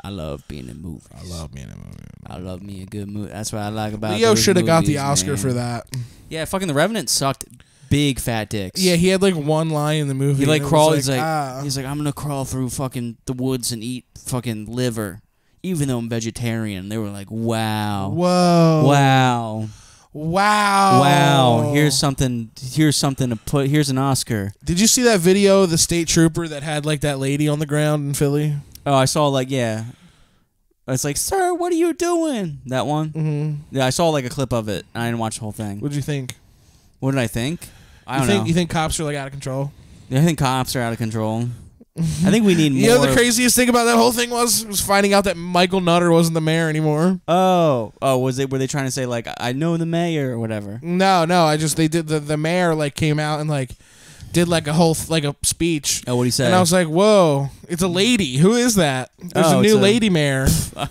I love being in movies. I love being in a movie. I love me a good movie. That's what I like about Leo should have got the Oscar for that. Yeah, fucking The Revenant sucked big fat dicks. Yeah, he had like one line in the movie. He like crawled. He's like, I'm gonna crawl through fucking the woods and eat fucking liver, even though I'm vegetarian. They were like, wow, whoa, wow. Wow! Wow! Here's something to put. Here's an Oscar. Did you see that video of the state trooper that had like that lady on the ground in Philly? Oh, I saw like it's like, sir, what are you doing? That one. Mm-hmm. Yeah, I saw like a clip of it. And I didn't watch the whole thing. What did you think? What did I think? I don't know. You think cops are like out of control? Yeah, I think cops are out of control. I think we need more. You know, the craziest thing about that whole thing was finding out that Michael Nutter wasn't the mayor anymore. Oh, were they trying to say like I know the mayor or whatever? No, I just they did the mayor like came out and like did like a whole speech. Oh, what did he say? And I was like, whoa, it's a lady. Who is that? There's a new lady mayor.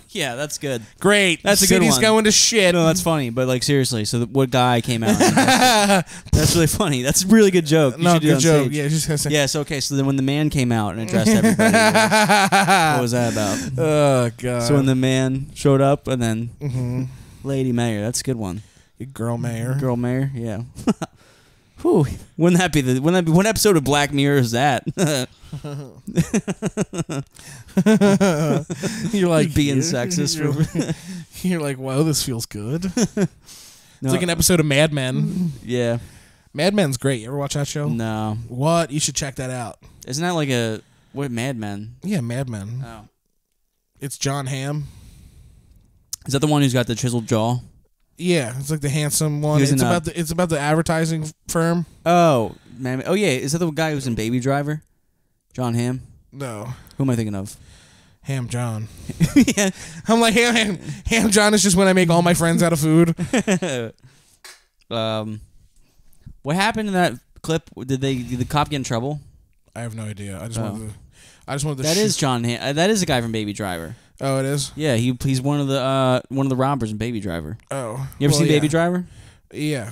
Yeah, that's good. Great. That's a good one. City's going to shit. No, that's funny. But like seriously, so what guy came out? That's really funny. That's a really good joke. You should do it on stage. Yeah, just gonna say. Yes. Okay. So then when the man came out and addressed everybody, what was that about? Oh god. So when the man showed up, and then lady mayor. That's a good one. Girl mayor. Girl mayor. Yeah. Whew. Wouldn't that be the one episode of Black Mirror is that? You're like being sexist. You're like, wow, this feels good. It's like an episode of Mad Men. Yeah, Mad Men's great. You ever watch that show? No. What? You should check that out. Isn't that like a Mad Men? Yeah, Mad Men. Oh, it's John Hamm. Is that the one who's got the chiseled jaw? Yeah, it's like the handsome one. It's about the advertising firm. Oh man! Oh yeah, is that the guy who's in Baby Driver? John Hamm? No. Who am I thinking of? Ham John. Yeah, I'm like Ham John is just when I make all my friends out of food. What happened in that clip? Did the cop get in trouble? I have no idea. I just wanted to. That is John Hamm. That is the guy from Baby Driver. Oh, it is. Yeah, he's one of the robbers in Baby Driver. Oh, you ever seen Baby Driver? Yeah.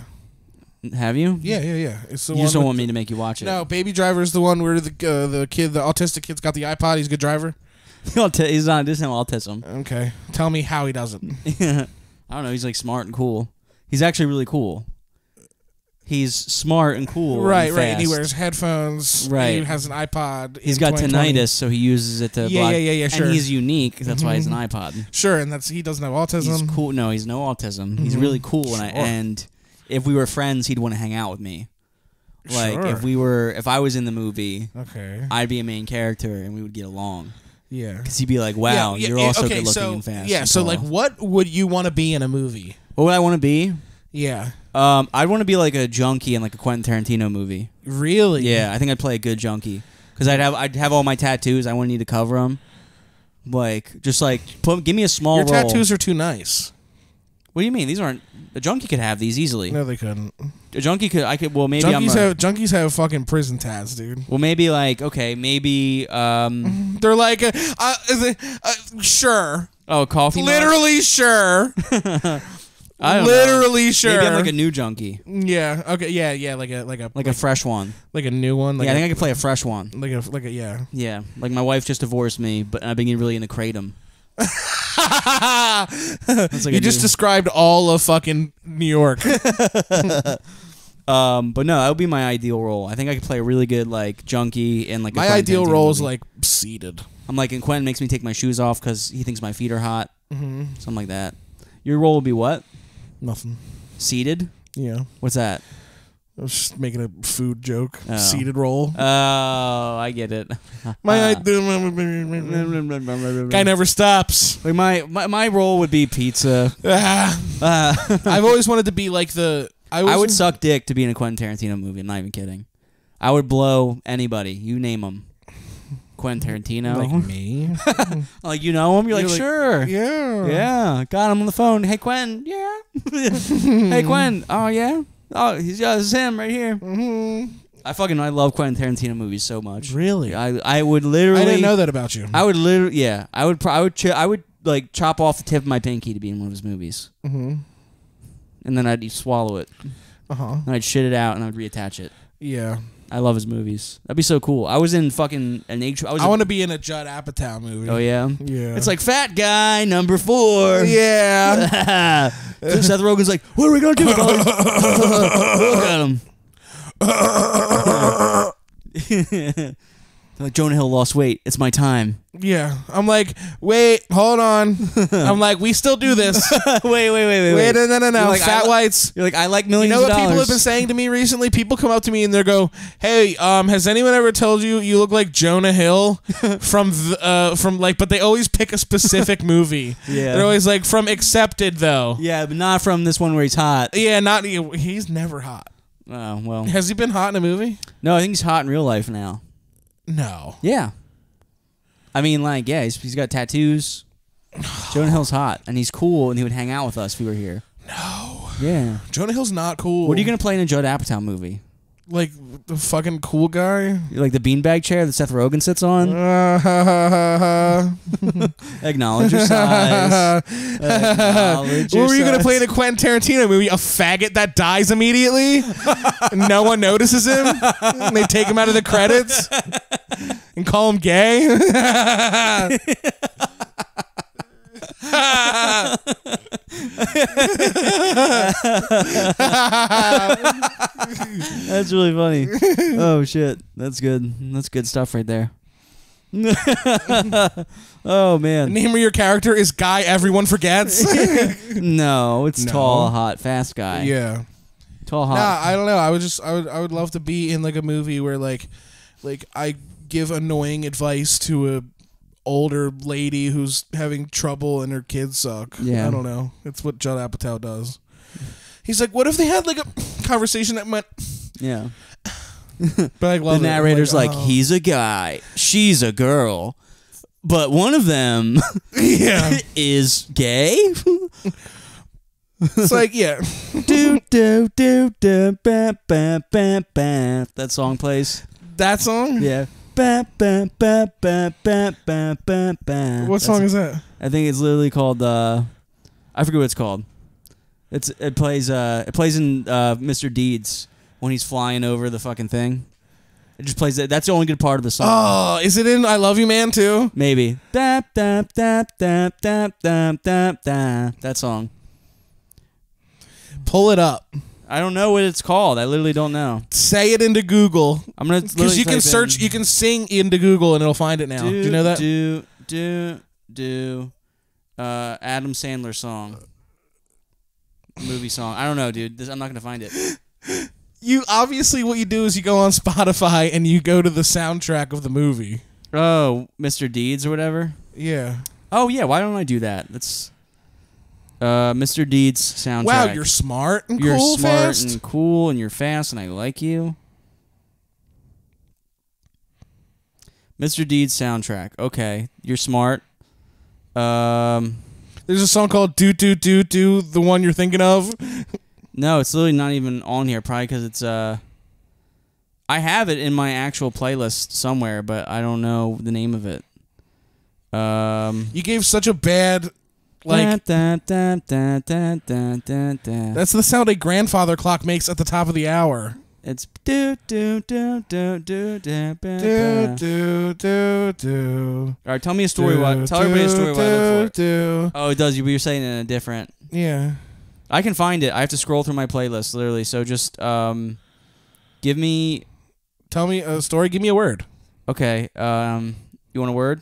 Have you? Yeah. It's the one. You just don't want me to make you watch it. No, Baby Driver is the one where the kid, the autistic kid's got the iPod. He's a good driver. He's not. Doesn't have autism. Okay, tell me how he doesn't. I don't know. He's like smart and cool. He's actually really cool. He's smart and cool. Right, and he wears headphones. Right. He has an iPod. He's got tinnitus, so he uses it to block. Yeah, sure. And he's unique. That's why he's an iPod. Sure, and he doesn't have autism. He's cool. No, he's no autism. He's really cool, sure. And if we were friends, he'd want to hang out with me. Like, sure. If I was in the movie, I'd be a main character, and we would get along. Yeah. Because he'd be like, wow, you're also good-looking and fast. Yeah, so, like, what would you want to be in a movie? What would I want to be? Yeah. I'd want to be like a junkie in like a Quentin Tarantino movie. Really? Yeah, I think I'd play a good junkie because I'd have all my tattoos. I wouldn't need to cover them. Like just like give me a small role. Your tattoos are too nice. What do you mean? These aren't. A junkie could have these easily. No, they couldn't. A junkie could. I could. Well, maybe junkies have fucking prison tats, dude. Well, maybe like maybe they're like sure. Oh, coffee. Literally mug? Sure. I don't know. Sure. Maybe I'm like a new junkie. Yeah. Okay. Yeah. Like a fresh one. Like a new one. Like I think I could play a fresh one. Like a yeah. Yeah. Like my wife just divorced me, but I've been really into kratom. You just described all of fucking New York. But no, that would be my ideal role. I think I could play a really good like junkie and like. My ideal role is like seated. I'm like, and Quentin makes me take my shoes off because he thinks my feet are hot. Something like that. Your role would be what? Nothing. Seated? Yeah. What's that? I was just making a food joke. Oh. Seated roll. Oh, I get it. Guy never stops. Like my role would be pizza. I've always wanted to be like the... I would suck dick to be in a Quentin Tarantino movie. I'm not even kidding. I would blow anybody. You name them. Quentin Tarantino. Like me? Like, you know him? You're like, sure. Yeah. Yeah. Got him on the phone. Hey, Quentin. Yeah. Hey, Quentin. Oh, yeah? Oh, it's him right here. I love Quentin Tarantino movies so much. Really? I would literally... I didn't know that about you. I would literally... Yeah. I would like, chop off the tip of my pinky to be in one of his movies. And then I'd swallow it. And I'd shit it out, and I'd reattach it. Yeah. I love his movies. That'd be so cool. I was in fucking an H. I want to be in a Judd Apatow movie. Oh yeah, yeah. It's like fat guy #4. Yeah. Seth Rogen's like, what are we gonna do? Look at him. Like Jonah Hill lost weight. It's my time. Yeah. I'm like, wait, hold on. I'm like, we still do this. Wait. No. Like, fat whites. You're like, I like millions of dollars. You know what people have been saying to me recently? People come up to me and they go, hey, has anyone ever told you you look like Jonah Hill from like, but they always pick a specific movie. Yeah. They're always like from Accepted though. Yeah, but not from this one where he's hot. Yeah, not he's never hot. Oh, well. Has he been hot in a movie? No, I think he's hot in real life now. No. Yeah. I mean, like, yeah, he's got tattoos. Jonah Hill's hot, and he's cool, and he would hang out with us if we were here. No. Yeah. Jonah Hill's not cool. What are you going to play in a Judd Apatow movie? Like the fucking cool guy? Like the beanbag chair that Seth Rogen sits on? Acknowledge your size. Acknowledge your size. Were you going to play in a Quentin Tarantino movie? A faggot that dies immediately? No one notices him? And they take him out of the credits? And call him gay? That's really funny. Oh shit, that's good. That's good stuff right there. Oh man. The name of your character is Guy Everyone Forgets. No, it's Tall, Hot, Fast Guy. Yeah, Tall, Hot. Nah, I don't know. I would love to be in like a movie where like I give annoying advice to a older lady who's having trouble and her kids suck. Yeah, I don't know. It's what Judd Apatow does. He's like, what if they had like a conversation that went? Yeah. But the narrator's like, he's a guy, she's a girl, but one of them, yeah, is gay. It's like, yeah. Do do do do ba ba ba ba. That song plays. That song. Yeah. Ba, ba, ba, ba, ba, ba, ba, ba. What song is that? I think it's literally called I forget what it's called. It plays in Mr. Deeds when he's flying over the fucking thing. It just plays that. That's the only good part of the song. Oh, is it in I Love You Man too? Maybe. Dap dap dap dap dap dap dap dap. That song. Pull it up. I don't know what it's called. I literally don't know. Say it into Google. I'm gonna, because you can search, you can sing into Google and it'll find it now. Do you know that? Adam Sandler song, movie song. I don't know, dude. I'm not gonna find it. You obviously, what you do is you go on Spotify and you go to the soundtrack of the movie. Oh, Mr. Deeds or whatever. Yeah. Oh yeah. Why don't I do that? That's. Mr. Deeds soundtrack. Wow, you're smart and you're cool, smart fast. And cool, and you're fast, and I like you. Mr. Deeds soundtrack. Okay, you're smart. There's a song called "Do Do Do Do," the one you're thinking of. No, it's literally not even on here. Probably because it's I have it in my actual playlist somewhere, but I don't know the name of it. You gave such a bad. Like, that's the sound a grandfather clock makes at the top of the hour. It's do do do do do do do do do. All right, tell me a story. Tell everybody a story. Oh, it does. You're saying it in a different. Yeah, I can find it. I have to scroll through my playlist literally. So just give me. Tell me a story. Give me a word. Okay. You want a word?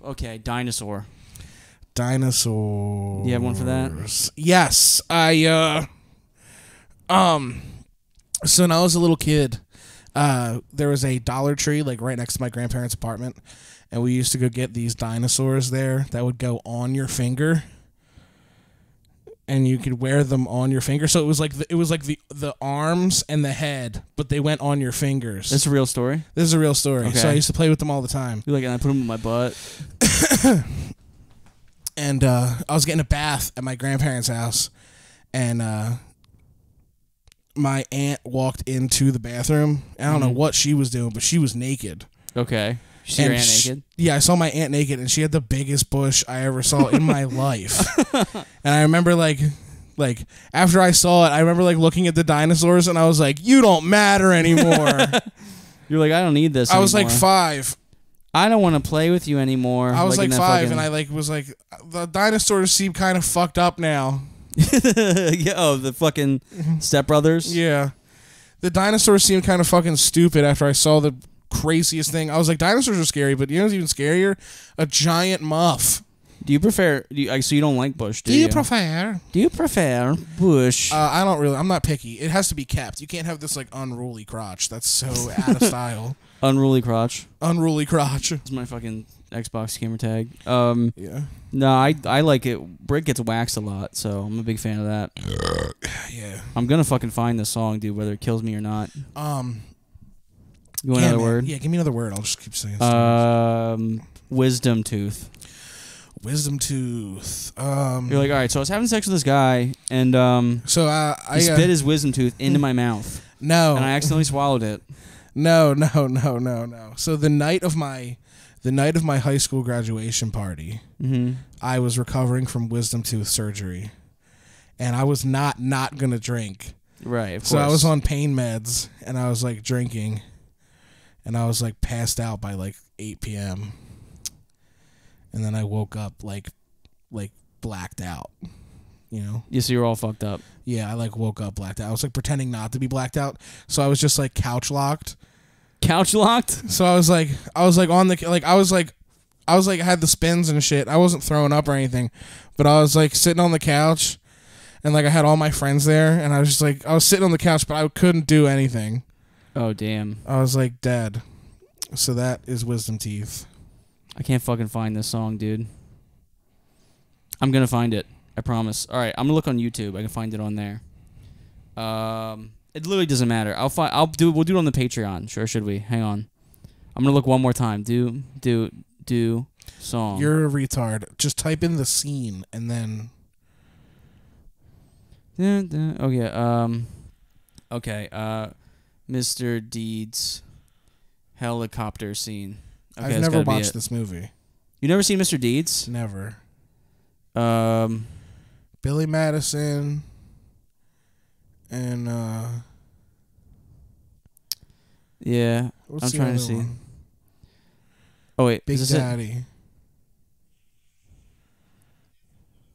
Okay, dinosaur. Dinosaur. You have one for that? Yes, so when I was a little kid, there was a Dollar Tree like right next to my grandparents' apartment, and we used to go get these dinosaurs there that would go on your finger, and you could wear them on your finger. So it was like the arms and the head, but they went on your fingers. That's a real story? This is a real story. Okay. So I used to play with them all the time. You're like, and I put them in my butt. And I was getting a bath at my grandparents' house, and my aunt walked into the bathroom. I don't know what she was doing, but she was naked. Okay. You see your aunt naked? Yeah, I saw my aunt naked, and she had the biggest bush I ever saw in my life. And I remember, like after I saw it, I remember like looking at the dinosaurs, and I was like, "You don't matter anymore." You're like, "I don't need this." I was like 5. I don't want to play with you anymore. I was like 5, and I like was like, the dinosaurs seem kind of fucked up now. Yeah, oh, the fucking stepbrothers. Yeah, the dinosaurs seem kind of fucking stupid after I saw the. Craziest thing. I was like, dinosaurs are scary, but you know what's even scarier? A giant muff. Do you prefer? So you don't like bush? Do you prefer? Do you prefer bush? I don't really. I'm not picky. It has to be kept. You can't have this like unruly crotch. That's so out of style. Unruly crotch. Unruly crotch. It's my fucking Xbox gamer tag. Yeah. No, I like it. Britt gets waxed a lot, so I'm a big fan of that. Yeah. I'm gonna fucking find this song, dude, whether it kills me or not. You want another word? Yeah, give me another word. I'll just keep saying. Wisdom tooth. Wisdom tooth. You're like, all right, so I was having sex with this guy, and he spit his wisdom tooth into my mouth. No. And I accidentally swallowed it. No. So the night of my high school graduation party, I was recovering from wisdom tooth surgery, and I was not gonna drink. Right. Of course. So I was on pain meds, and I was like drinking, and I was like passed out by like 8 p.m. And then I woke up like blacked out, you know? Yeah, so you were all fucked up. Yeah, I like woke up blacked out. I was like pretending not to be blacked out. So I was just like couch locked. Couch locked? So I was like on the, like, I was like had the spins and shit. I wasn't throwing up or anything, but I was like sitting on the couch, and like I had all my friends there, and I was just like, I was sitting on the couch, but I couldn't do anything. Oh, damn. I was like dead. So that is wisdom teeth. I can't fucking find this song, dude. I'm going to find it. I promise. All right, I'm going to look on YouTube. I can find it on there. It literally doesn't matter. We'll do it on the Patreon. Sure, should we? Hang on. I'm going to look one more time. Do song. You're a retard. Just type in the scene and then oh yeah. Okay. Mr. Deeds helicopter scene. Okay, I've never watched this movie. You never seen Mr. Deeds? Never. Billy Madison and yeah, I'm trying to see. One? Oh wait, Big Daddy.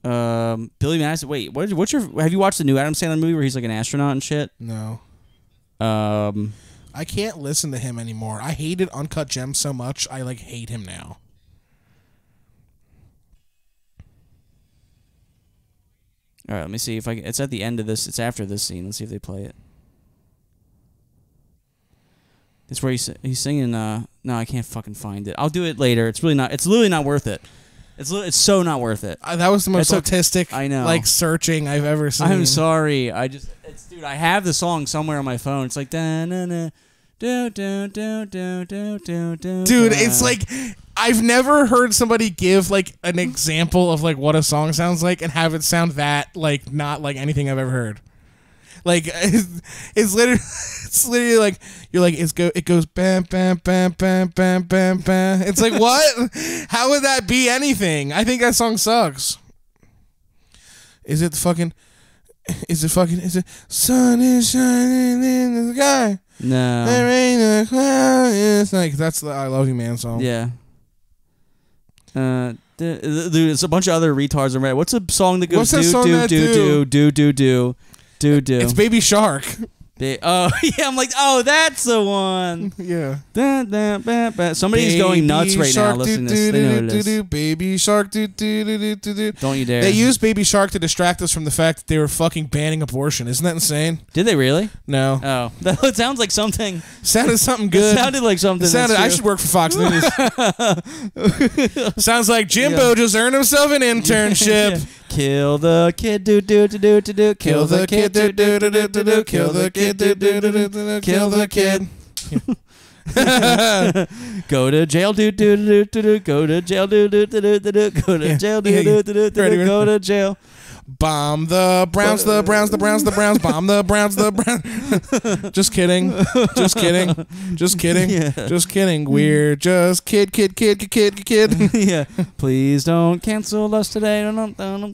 It? Billy Madison. Wait, have you watched the new Adam Sandler movie where he's like an astronaut and shit? No. I can't listen to him anymore. I hated Uncut Gems so much, I, like, hate him now. All right, let me see if I can... It's at the end of this. It's after this scene. Let's see if they play it. It's where he's singing... no, I can't fucking find it. I'll do it later. It's really not... It's literally not worth it. It's so not worth it. That was the most autistic, I know, like, searching I've ever seen. I'm sorry. I just... Dude, I have the song somewhere on my phone. It's like... Dude, it's like I've never heard somebody give like an example of like what a song sounds like and have it sound that like not like anything I've ever heard. Like it's literally like you're like it goes bam bam bam bam bam bam bam. It's like what? How would that be anything? I think that song sucks. Is it sun is shining in the sky? No. There ain't a cloud. It's like, that's the I Love You Man song. Yeah. Dude, it's a bunch of other retards on Reddit. What's a song that goes do do do do do do do? It's Baby Shark. Oh yeah, I'm like, oh, that's the one. Yeah. Somebody's going nuts right now listening to this. Baby Shark. Don't you dare. They used Baby Shark to distract us from the fact that they were fucking banning abortion. Isn't that insane? Did they really? No. Oh, that sounds like something. Sounded something good. It sounded like something. I should work for Fox News. Sounds like Jimbo just earned himself an internship. Yeah. Kill the kid, do do do do do do. Kill the kid, do do do do do do. Kill the kid, do do do do do. Kill the kid. Go to jail, do do do do do. Go to jail, do do do do do. Go to jail, do do do do do. Go to jail. Bomb the Browns, the Browns, the Browns, the Browns. Bomb the Browns, the Browns. Just kidding, just kidding, just kidding, just kidding. We're just kid. Yeah. Please don't cancel us today. I'll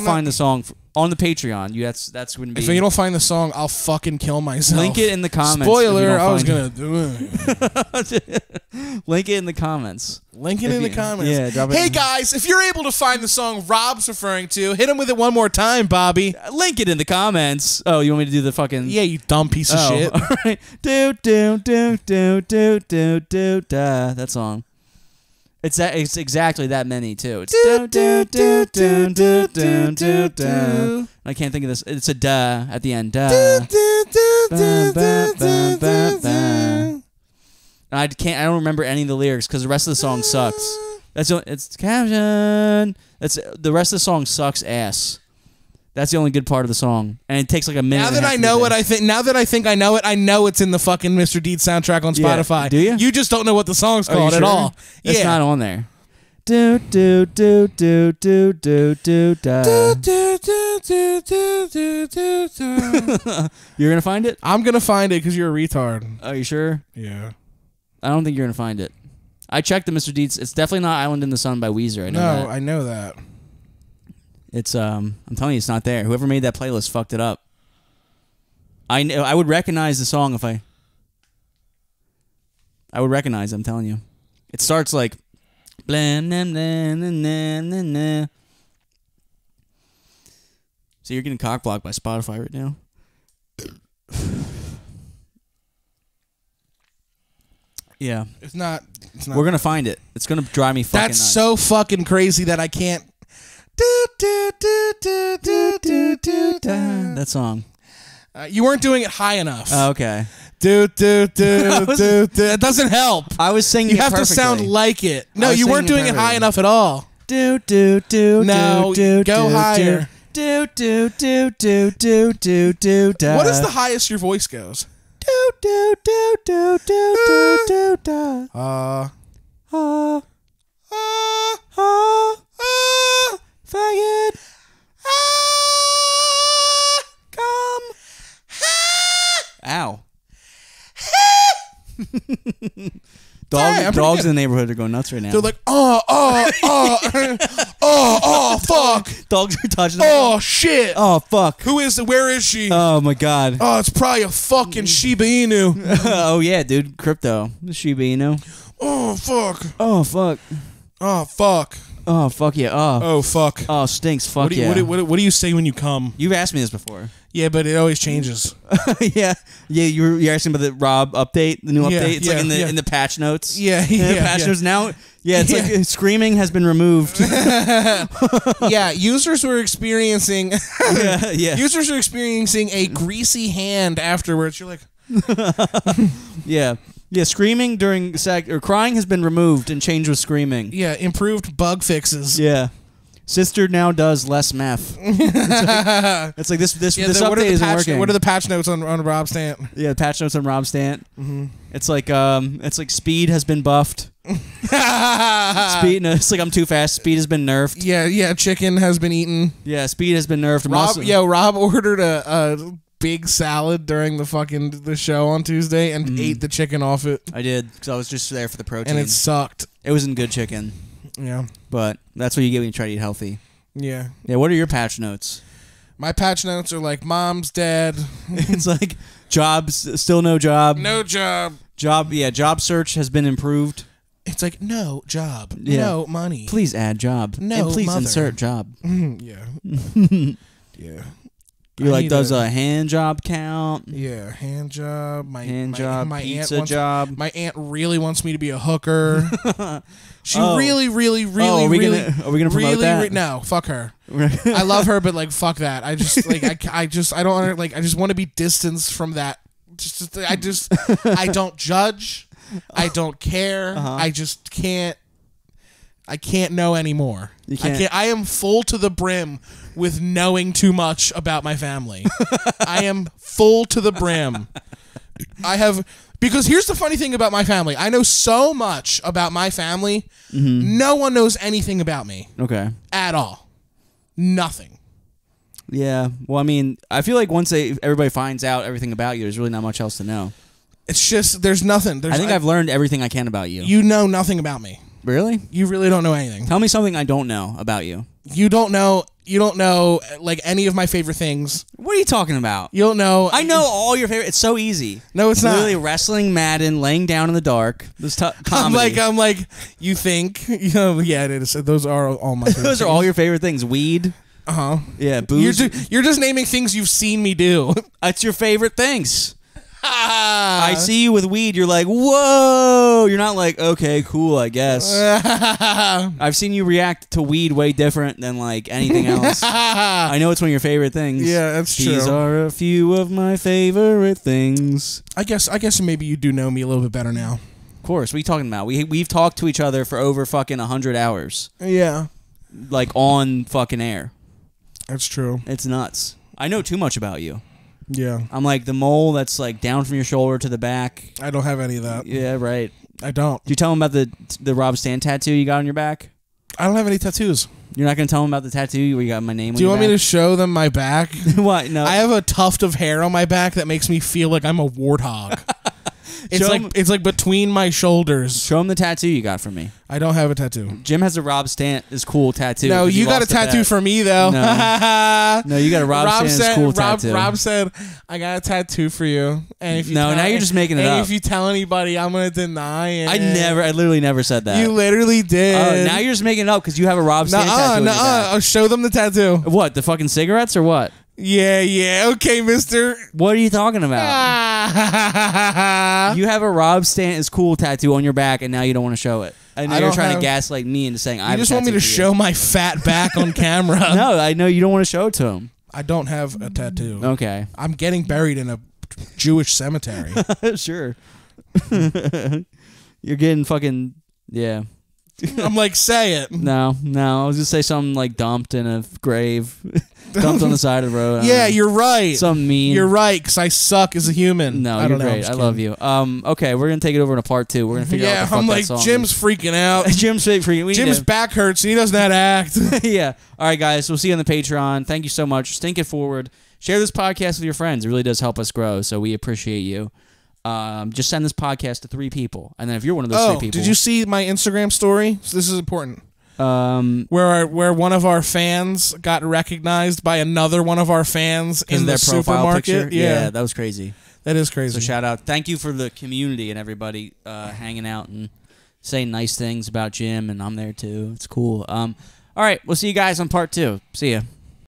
find the song on the Patreon. That's when. If you don't find the song, I'll fucking kill myself. Link it in the comments. Spoiler. I was gonna do it. Link it in the comments. Link it in the comments. Yeah, drop it. Hey guys, if you're able to find the song Rob's referring to, hit him with it one more time, Bobby. Link it in the comments. Oh, you want me to do the fucking? Yeah, you dumb piece of shit. All right. Do do do do do do do da. That song. It's exactly that many too. It's do do do do do do do do. I can't think of this. It's a da at the end. Da. I can't. I don't remember any of the lyrics because the rest of the song sucks. It's caption. That's the rest of the song sucks ass. That's the only good part of the song, and it takes like a minute. Now that I know what I think, now that I think I know it, I know it's in the fucking Mr. Deeds soundtrack on Spotify. Yeah, do you? You just don't know what the song's called at all. It's not on there. Do do do do do do do da. Do do do do do do do da. You're gonna find it? I'm gonna find it because you're a retard. Are you sure? Yeah. I don't think you're gonna find it. I checked the Mr. Deeds. It's definitely not "Island in the Sun" by Weezer. I know that. I know that. It's I'm telling you, it's not there. Whoever made that playlist fucked it up. I know. I would recognize the song if I would recognize it, I'm telling you. It starts like blam, nam, nam, nam, nam, nam, nam. So you're getting cockblocked by Spotify right now. Yeah. It's not. It's not. We're going to find it. It's going to drive me fucking nuts. That's so fucking crazy that I can't. That song. You weren't doing it high enough. Oh, okay. Do, do, do, do, do. It doesn't help. I was singing it perfectly. You have to sound like it. No, you weren't doing it high enough at all. Do, do, do, no, do, go higher. Do, do, do, do, do, do, do, da. What is the highest your voice goes? Do, do, do, do, do, do, do, da. Faggot. Come. Ow. Dogs in the neighborhood are going nuts right now. They're like, oh, fuck. Dogs are touching them. Oh, shit. Oh, fuck. Who is it? Where is she? Oh, my God. Oh, it's probably a fucking Shiba Inu. Oh, yeah, dude. Crypto. Shiba Inu. Oh, fuck. Oh, fuck. Oh, fuck. Oh, fuck yeah. Oh. Oh, fuck. Oh, stinks. Fuck yeah. What do you say when you come? You've asked me this before. Yeah, but it always changes. Yeah. Yeah, you're asking about the Rob update, the new update. It's like in the patch notes. Yeah. In the patch notes now. Yeah, it's like screaming has been removed. Yeah, users were experiencing users were experiencing a greasy hand afterwards. You're like yeah. Yeah, screaming during SAG or crying has been removed and changed with screaming. Yeah, improved bug fixes. Yeah. Sister now does less meth. It's like this update isn't working. What are the patch notes on Rob Stant? Yeah, patch notes on Rob Stant. Mm-hmm. It's like speed has been buffed. Speed, no, it's like I'm too fast. Speed has been nerfed. Yeah, yeah, chicken has been eaten. Yeah, speed has been nerfed. Rob ordered a big salad during the fucking show on Tuesday and ate the chicken off it. I did, because I was just there for the protein. And it sucked. It wasn't good chicken. Yeah. But that's what you get when you try to eat healthy. Yeah. Yeah, what are your patch notes? My patch notes are like, mom's dead. It's like, jobs, still no job. No job. Job, yeah, job search has been improved. It's like, no job. Yeah. No money. Please add job. No, and please mother. Insert job. Yeah. Yeah. You're like, does a hand job count? Yeah, hand job. My aunt My aunt really wants me to be a hooker. She really, really, really, are we gonna promote that? No, fuck her. I love her, but like, fuck that. I just like, I don't like. I just want to be distanced from that. I don't judge. I don't care. I just can't. I can't know anymore. You can't. I am full to the brim with knowing too much about my family. I am full to the brim. Because here's the funny thing about my family. I know so much about my family. No one knows anything about me. Okay. At all. Nothing. Yeah. Well, I mean, I feel like once everybody finds out everything about you, there's really not much else to know. It's just, there's nothing. I think I've learned everything I can about you. You know nothing about me. Really? You really don't know anything. Tell me something I don't know about you. You don't know like any of my favorite things. What are you talking about? You don't know. I know all your favorite. It's so easy. No, it's not. Literally wrestling, Madden, laying down in the dark. This comedy. I'm like, you think? You know, yeah, it is. Those are all my favorite. Those are all your favorite things. Weed. Uh-huh. Yeah, booze. You're just naming things you've seen me do. That's your favorite things. I see you with weed. You're like, whoa. You're not like, okay, cool, I guess. I've seen you react to weed way different than like anything else. I know it's one of your favorite things. Yeah, that's true. These are a few of my favorite things. I guess maybe you do know me a little bit better now. Of course. What are you talking about? We've talked to each other for over fucking 100 hours. Yeah. Like on fucking air. That's true. It's nuts. I know too much about you. Yeah. I'm like the mole that's like down from your shoulder to the back. I don't have any of that. Yeah, right. I don't. Did you tell him about the Rob Stan tattoo you got on your back? I don't have any tattoos. You're not going to tell them about the tattoo where you got my name on your back? Do you want me to show them my back? What? No. I have a tuft of hair on my back that makes me feel like I'm a warthog. It's like between my shoulders. Show him the tattoo you got for me. I don't have a tattoo. Jim has a Rob Stant is cool tattoo. No, you got a tattoo for me though. No, no, you got a Rob Stant is cool tattoo. Rob said, "I got a tattoo for you." And if you now you're just making it up. And if you tell anybody, I'm gonna deny it. I literally never said that. You literally did. Oh, now you're just making it up because you have a Rob Stant tattoo. No, show them the tattoo. What, the fucking cigarettes or what? Yeah, yeah. Okay, mister. What are you talking about? You have a Rob Stant is cool tattoo on your back, and now you don't want to show it. And now you're trying to gaslight me into saying I just want me to show my fat back on camera. No, I know you don't want to show it to him. I don't have a tattoo. Okay. I'm getting buried in a Jewish cemetery. Sure. You're getting fucking... Yeah. I'm like, say it. No, no. I was going to say something like dumped in a grave. Dumped on the side of the road. Yeah, you're right. Something mean. You're right, because I suck as a human. No, you're great. I love you. Okay, we're going to take it over to part two. We're going to figure out what the fuck I'm like, that song Jim's is. Freaking out. Jim's freaking out. Jim's back hurts. He doesn't know how to act. Yeah. All right, guys. We'll see you on the Patreon. Thank you so much. Stink it forward. Share this podcast with your friends. It really does help us grow, so we appreciate you. Just send this podcast to 3 people. And then if you're one of those 3 people... Did you see my Instagram story? So this is important. Where one of our fans got recognized by another one of our fans in their supermarket. Yeah, that was crazy. That is crazy. So shout out. Thank you for the community and everybody hanging out and saying nice things about Jim, and I'm there too. It's cool. All right, we'll see you guys on part 2. See ya.